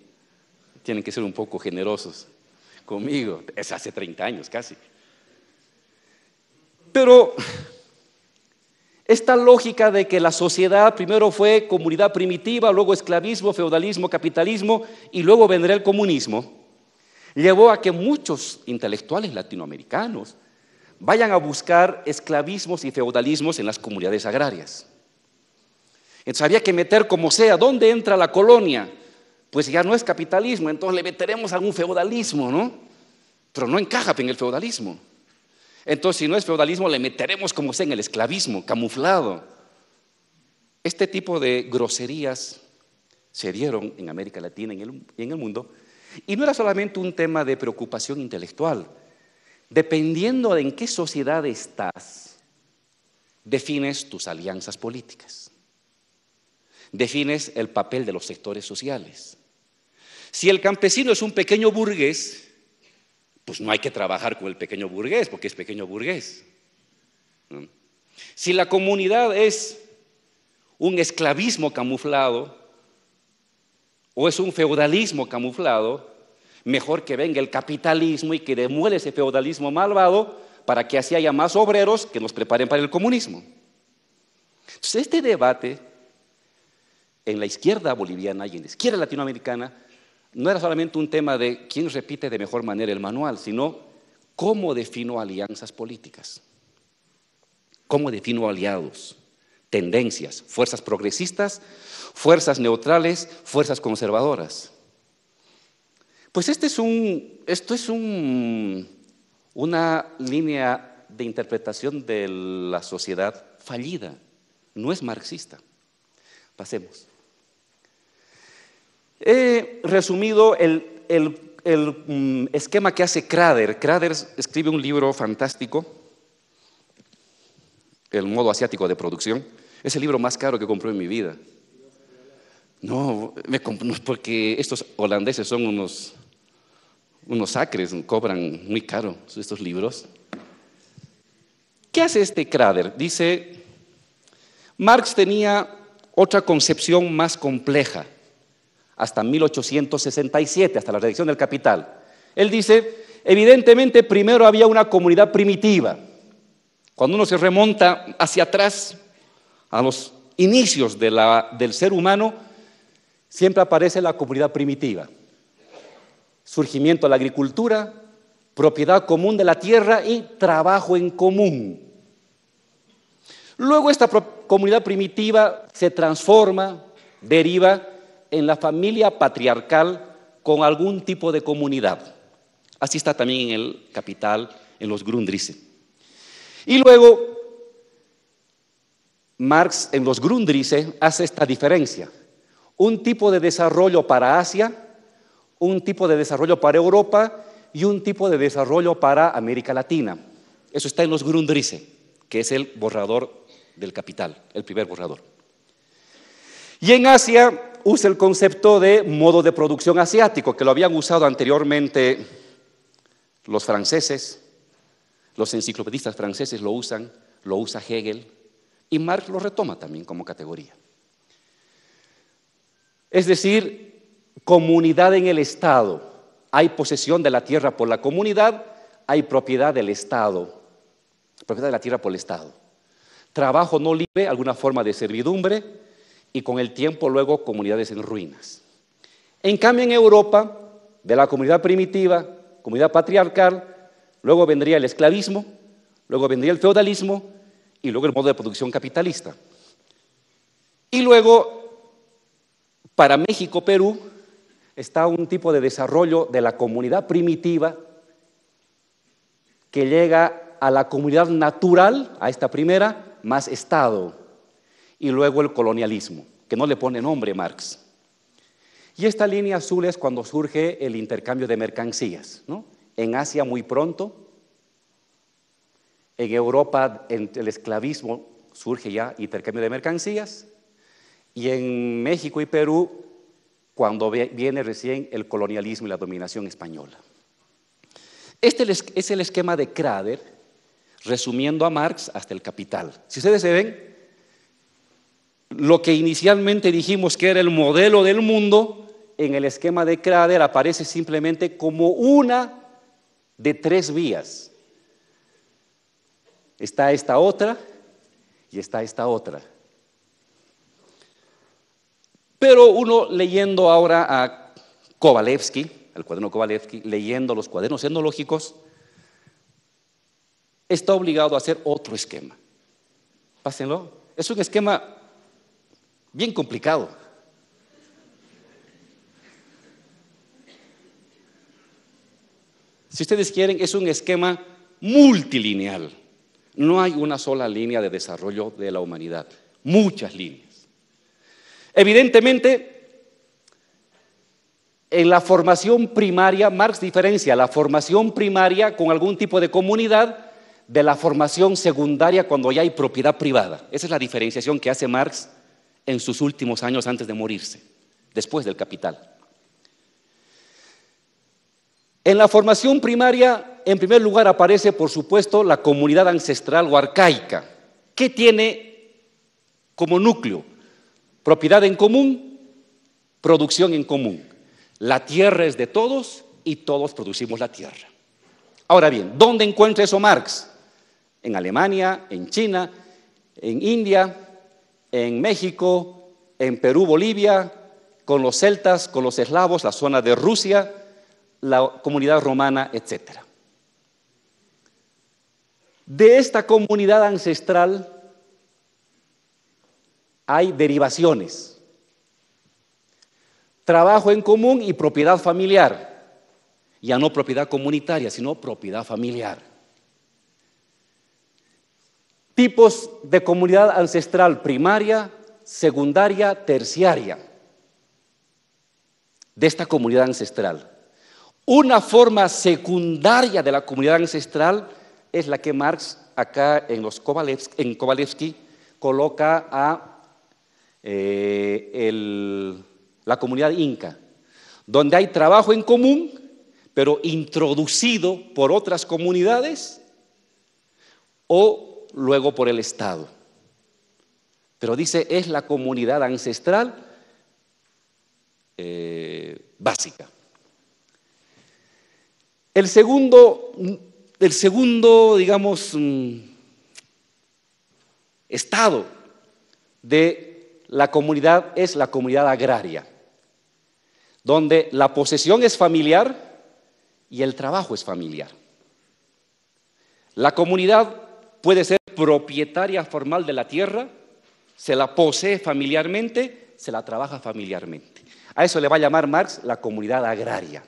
Tienen que ser un poco generosos conmigo. Es hace 30 años casi. Pero esta lógica de que la sociedad primero fue comunidad primitiva, luego esclavismo, feudalismo, capitalismo y luego vendrá el comunismo, llevó a que muchos intelectuales latinoamericanos vayan a buscar esclavismos y feudalismos en las comunidades agrarias. Entonces había que meter como sea, ¿dónde entra la colonia? Pues ya no es capitalismo, entonces le meteremos algún feudalismo, ¿no? Pero no encaja en el feudalismo. Entonces, si no es feudalismo, le meteremos como sea en el esclavismo, camuflado. Este tipo de groserías se dieron en América Latina y en el mundo, y no era solamente un tema de preocupación intelectual. Dependiendo de en qué sociedad estás, defines tus alianzas políticas, defines el papel de los sectores sociales. Si el campesino es un pequeño burgués, pues no hay que trabajar con el pequeño burgués, porque es pequeño burgués. Si la comunidad es un esclavismo camuflado o es un feudalismo camuflado, mejor que venga el capitalismo y que demuele ese feudalismo malvado para que así haya más obreros que nos preparen para el comunismo. Entonces, este debate en la izquierda boliviana y en la izquierda latinoamericana no era solamente un tema de quién repite de mejor manera el manual, sino cómo defino alianzas políticas, cómo defino aliados, tendencias, fuerzas progresistas, fuerzas neutrales, fuerzas conservadoras. Pues esto es una línea de interpretación de la sociedad fallida, no es marxista. Pasemos. He resumido el esquema que hace Krader. Krader escribe un libro fantástico, El modo asiático de producción. Es el libro más caro que compré en mi vida. No, porque estos holandeses son unos sacres, cobran muy caro estos libros. ¿Qué hace este Krader? Dice, Marx tenía otra concepción más compleja, hasta 1867, hasta la redacción del Capital. Él dice, evidentemente primero había una comunidad primitiva. Cuando uno se remonta hacia atrás, a los inicios del ser humano, siempre aparece la comunidad primitiva. Surgimiento de la agricultura, propiedad común de la tierra y trabajo en común. Luego esta comunidad primitiva se transforma, deriva en la familia patriarcal con algún tipo de comunidad. Así está también en el Capital, en los Grundrisse. Y luego Marx en los Grundrisse hace esta diferencia. Un tipo de desarrollo para Asia, un tipo de desarrollo para Europa y un tipo de desarrollo para América Latina. Eso está en los Grundrisse, que es el borrador del Capital, el primer borrador. Y en Asia usa el concepto de modo de producción asiático, que lo habían usado anteriormente los franceses, los enciclopedistas franceses lo usan, lo usa Hegel, y Marx lo retoma también como categoría. Es decir, comunidad en el Estado. Hay posesión de la tierra por la comunidad, hay propiedad del Estado, propiedad de la tierra por el Estado. Trabajo no libre, alguna forma de servidumbre, y con el tiempo luego comunidades en ruinas. En cambio en Europa, de la comunidad primitiva, comunidad patriarcal, luego vendría el esclavismo, luego vendría el feudalismo y luego el modo de producción capitalista. Y luego, para México, Perú, está un tipo de desarrollo de la comunidad primitiva que llega a la comunidad natural, a esta primera, más Estado, y luego el colonialismo, que no le pone nombre Marx. Y esta línea azul es cuando surge el intercambio de mercancías, ¿no? En Asia muy pronto, en Europa el esclavismo surge ya intercambio de mercancías, y en México y Perú, cuando viene recién el colonialismo y la dominación española. Este es el esquema de Krader, resumiendo a Marx hasta el Capital. Si ustedes se ven, lo que inicialmente dijimos que era el modelo del mundo, en el esquema de Krader aparece simplemente como una de tres vías. Está esta otra y está esta otra. Pero uno leyendo ahora a Kovalevsky, el cuaderno Kovalevsky, leyendo los cuadernos etnológicos, está obligado a hacer otro esquema. Pásenlo. Es un esquema bien complicado. Si ustedes quieren, es un esquema multilineal. No hay una sola línea de desarrollo de la humanidad. Muchas líneas. Evidentemente, en la formación primaria, Marx diferencia la formación primaria con algún tipo de comunidad de la formación secundaria cuando ya hay propiedad privada. Esa es la diferenciación que hace Marx en sus últimos años antes de morirse, después del Capital. En la formación primaria, en primer lugar, aparece, por supuesto, la comunidad ancestral o arcaica. ¿Qué tiene como núcleo? Propiedad en común, producción en común. La tierra es de todos y todos producimos la tierra. Ahora bien, ¿dónde encuentra eso Marx? En Alemania, en China, en India, en México, en Perú, Bolivia, con los celtas, con los eslavos, la zona de Rusia, la comunidad romana, etc. De esta comunidad ancestral hay derivaciones. Trabajo en común y propiedad familiar. Ya no propiedad comunitaria, sino propiedad familiar. Tipos de comunidad ancestral primaria, secundaria, terciaria. De esta comunidad ancestral. Una forma secundaria de la comunidad ancestral es la que Marx acá en Kovalevsky coloca a la comunidad inca, donde hay trabajo en común, pero introducido por otras comunidades o luego por el Estado. Pero dice, es la comunidad ancestral básica. El segundo, digamos, estado de la comunidad es la comunidad agraria, donde la posesión es familiar y el trabajo es familiar. La comunidad puede ser propietaria formal de la tierra, se la posee familiarmente, se la trabaja familiarmente. A eso le va a llamar Marx la comunidad agraria,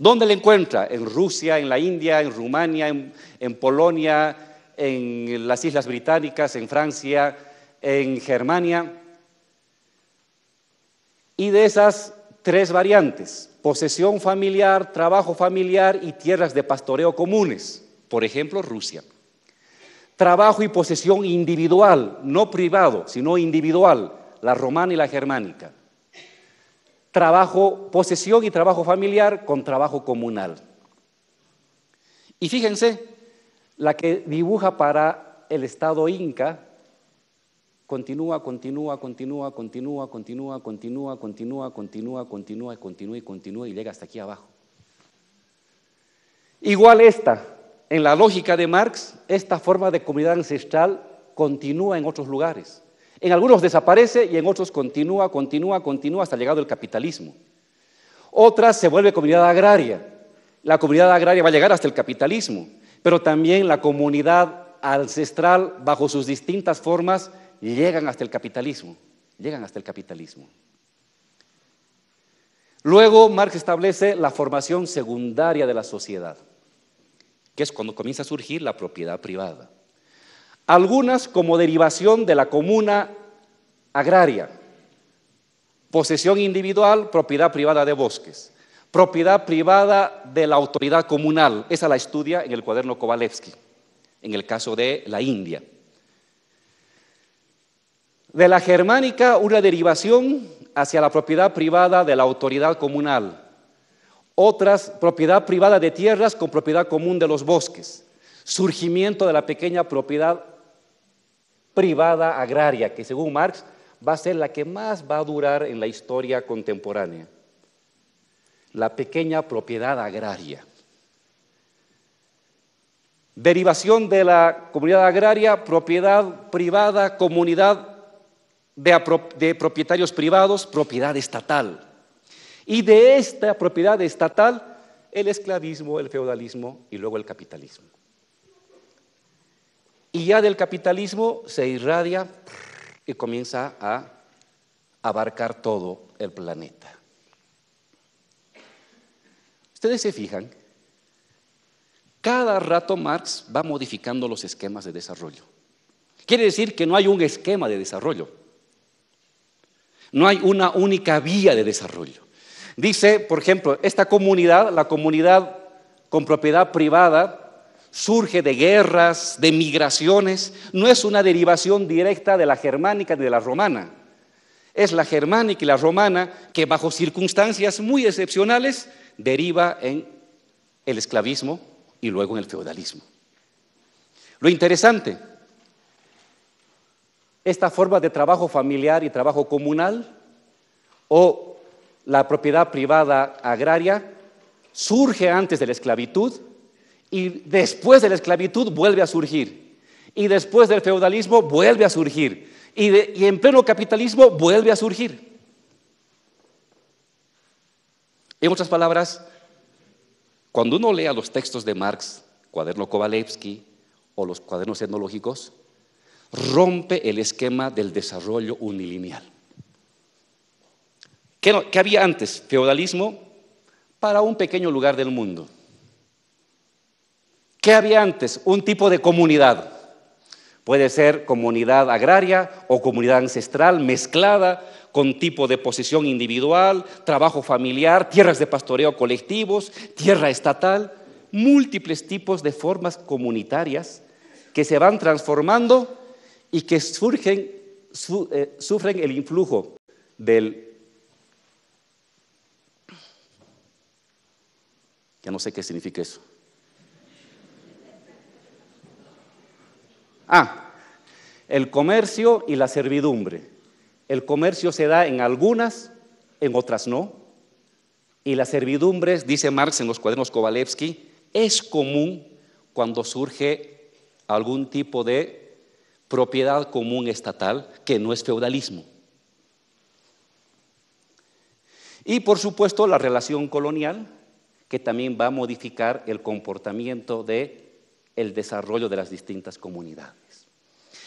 ¿Dónde la encuentra? En Rusia, en la India, en Rumania, en Polonia, en las Islas Británicas, en Francia, en Germania. Y de esas tres variantes, posesión familiar, trabajo familiar y tierras de pastoreo comunes, por ejemplo, Rusia. Trabajo y posesión individual, no privado, sino individual, la romana y la germánica. Trabajo, posesión y trabajo familiar con trabajo comunal. Y fíjense, la que dibuja para el Estado Inca continúa y llega hasta aquí abajo. Igual esta, en la lógica de Marx, esta forma de comunidad ancestral continúa en otros lugares. En algunos desaparece y en otros continúa hasta llegado el capitalismo. Otras se vuelve comunidad agraria. La comunidad agraria va a llegar hasta el capitalismo, pero también la comunidad ancestral, bajo sus distintas formas, llegan hasta el capitalismo. Luego Marx establece la formación secundaria de la sociedad, que es cuando comienza a surgir la propiedad privada. Algunas como derivación de la comuna agraria, posesión individual, propiedad privada de bosques, propiedad privada de la autoridad comunal, esa la estudia en el cuaderno Kovalevsky, en el caso de la India. De la germánica, una derivación hacia la propiedad privada de la autoridad comunal, otras propiedad privada de tierras con propiedad común de los bosques, surgimiento de la pequeña propiedad privada agraria, que según Marx va a ser la que más va a durar en la historia contemporánea. La pequeña propiedad agraria. Derivación de la comunidad agraria, propiedad privada, comunidad de propietarios privados, propiedad estatal. Y de esta propiedad estatal, el esclavismo, el feudalismo y luego el capitalismo. Y ya del capitalismo se irradia y comienza a abarcar todo el planeta. Ustedes se fijan, cada rato Marx va modificando los esquemas de desarrollo. Quiere decir que no hay un esquema de desarrollo. No hay una única vía de desarrollo. Dice, por ejemplo, esta comunidad, la comunidad con propiedad privada, surge de guerras, de migraciones, no es una derivación directa de la germánica ni de la romana. Es la germánica y la romana que bajo circunstancias muy excepcionales deriva en el esclavismo y luego en el feudalismo. Lo interesante, esta forma de trabajo familiar y trabajo comunal o la propiedad privada agraria surge antes de la esclavitud, y después de la esclavitud vuelve a surgir, y después del feudalismo vuelve a surgir, y en pleno capitalismo vuelve a surgir. En otras palabras, cuando uno lea los textos de Marx, cuaderno Kovalevsky o los cuadernos etnológicos, rompe el esquema del desarrollo unilineal. ¿Qué había antes? Feudalismo para un pequeño lugar del mundo. ¿Qué había antes? Un tipo de comunidad. Puede ser comunidad agraria o comunidad ancestral mezclada con tipo de posesión individual, trabajo familiar, tierras de pastoreo colectivos, tierra estatal, múltiples tipos de formas comunitarias que se van transformando y que sufren el influjo del... Ya no sé qué significa eso. El comercio y la servidumbre. El comercio se da en algunas, en otras no. Y las servidumbres, dice Marx en los cuadernos Kovalevsky, es común cuando surge algún tipo de propiedad común estatal que no es feudalismo. Y por supuesto la relación colonial, que también va a modificar el comportamiento de el desarrollo de las distintas comunidades.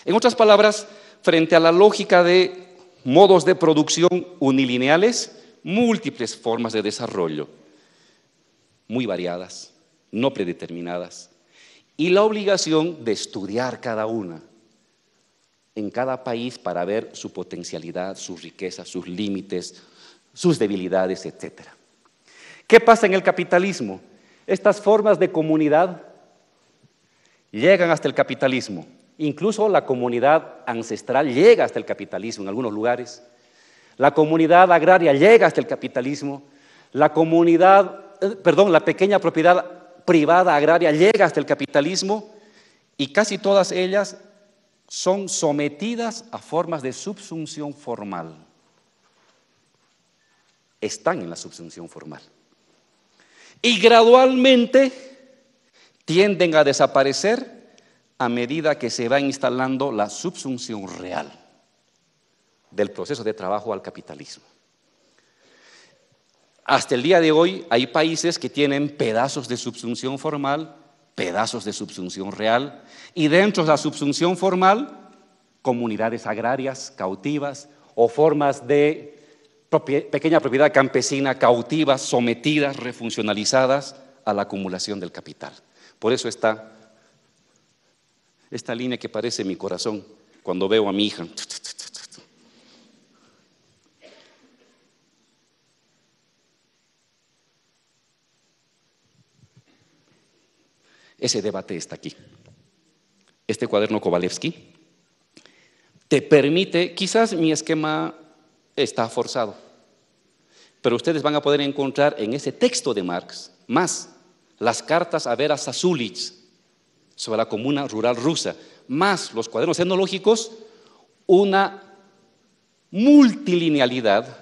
En otras palabras, frente a la lógica de modos de producción unilineales, múltiples formas de desarrollo. muy variadas, no predeterminadas, y la obligación de estudiar cada una en cada país para ver su potencialidad, sus riquezas, sus límites, sus debilidades, etc. ¿Qué pasa en el capitalismo? Estas formas de comunidad llegan hasta el capitalismo. Incluso la comunidad ancestral llega hasta el capitalismo en algunos lugares. La comunidad agraria llega hasta el capitalismo. La pequeña propiedad privada agraria llega hasta el capitalismo, y casi todas ellas son sometidas a formas de subsunción formal. Están en la subsunción formal. Y gradualmente tienden a desaparecer a medida que se va instalando la subsunción real del proceso de trabajo al capitalismo. Hasta el día de hoy hay países que tienen pedazos de subsunción formal, pedazos de subsunción real, y dentro de la subsunción formal, comunidades agrarias cautivas o formas de pequeña propiedad campesina cautivas, sometidas, refuncionalizadas a la acumulación del capital. Por eso está esta línea que parece mi corazón cuando veo a mi hija. Ese debate está aquí. Este cuaderno Kovalevsky te permite, quizás mi esquema está forzado, pero ustedes van a poder encontrar en ese texto de Marx, más las cartas a Vera Sassulich sobre la comuna rural rusa, más los cuadernos etnológicos, una multilinealidad,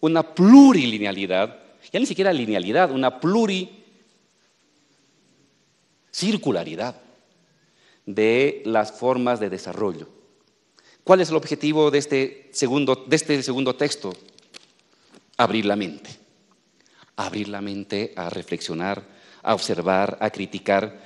una plurilinealidad, ya ni siquiera linealidad, una plurilinealidad, circularidad de las formas de desarrollo. ¿Cuál es el objetivo de este segundo texto? Abrir la mente. Abrir la mente a reflexionar, a observar, a criticar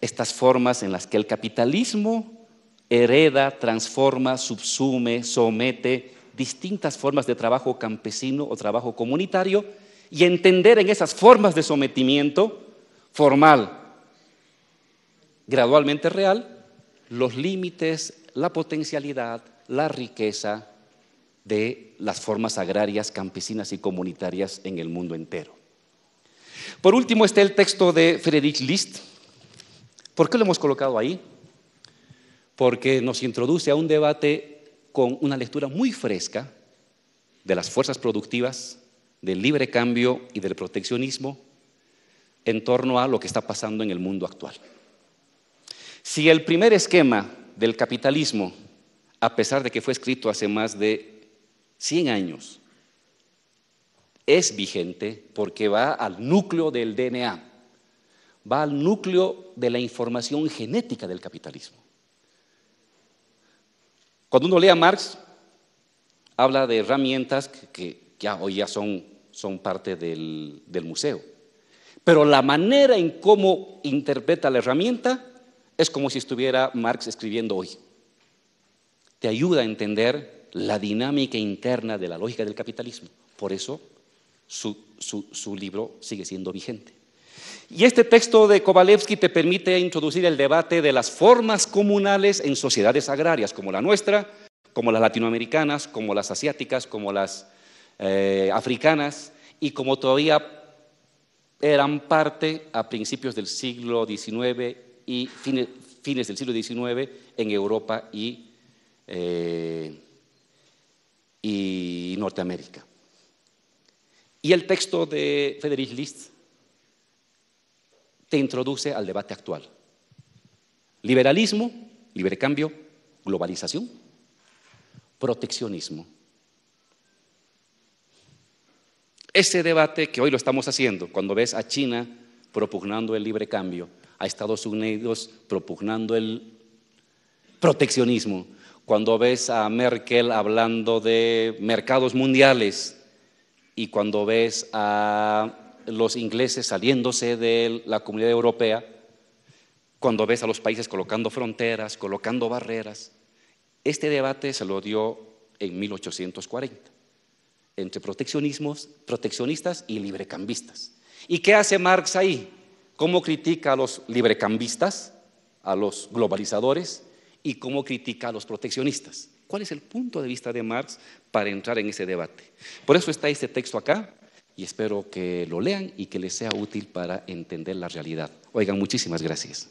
estas formas en las que el capitalismo hereda, transforma, subsume, somete distintas formas de trabajo campesino o trabajo comunitario, y entender en esas formas de sometimiento formal, gradualmente real, los límites, la potencialidad, la riqueza de las formas agrarias, campesinas y comunitarias en el mundo entero. Por último está el texto de Friedrich List. ¿Por qué lo hemos colocado ahí? Porque nos introduce a un debate con una lectura muy fresca de las fuerzas productivas, del libre cambio y del proteccionismo en torno a lo que está pasando en el mundo actual. Si el primer esquema del capitalismo, a pesar de que fue escrito hace más de 100 años, es vigente porque va al núcleo del DNA, va al núcleo de la información genética del capitalismo. Cuando uno lee a Marx, habla de herramientas que hoy ya son parte del museo. Pero la manera en cómo interpreta la herramienta es como si estuviera Marx escribiendo hoy. Te ayuda a entender la dinámica interna de la lógica del capitalismo. Por eso su libro sigue siendo vigente. Y este texto de Kovalevsky te permite introducir el debate de las formas comunales en sociedades agrarias, como la nuestra, como las latinoamericanas, como las asiáticas, como las africanas, y como todavía eran parte a principios del siglo XIX y fines del siglo XIX en Europa y Norteamérica. Y el texto de Friedrich List te introduce al debate actual. Liberalismo, libre cambio, globalización, proteccionismo. Ese debate que hoy lo estamos haciendo, cuando ves a China propugnando el libre cambio, a Estados Unidos propugnando el proteccionismo, cuando ves a Merkel hablando de mercados mundiales y cuando ves a los ingleses saliéndose de la Comunidad Europea, cuando ves a los países colocando fronteras, colocando barreras. Este debate se lo dio en 1840 entre proteccionistas y librecambistas. ¿Y qué hace Marx ahí? ¿Cómo critica a los librecambistas, a los globalizadores y cómo critica a los proteccionistas? ¿Cuál es el punto de vista de Marx para entrar en ese debate? Por eso está este texto acá y espero que lo lean y que les sea útil para entender la realidad. Oigan, muchísimas gracias.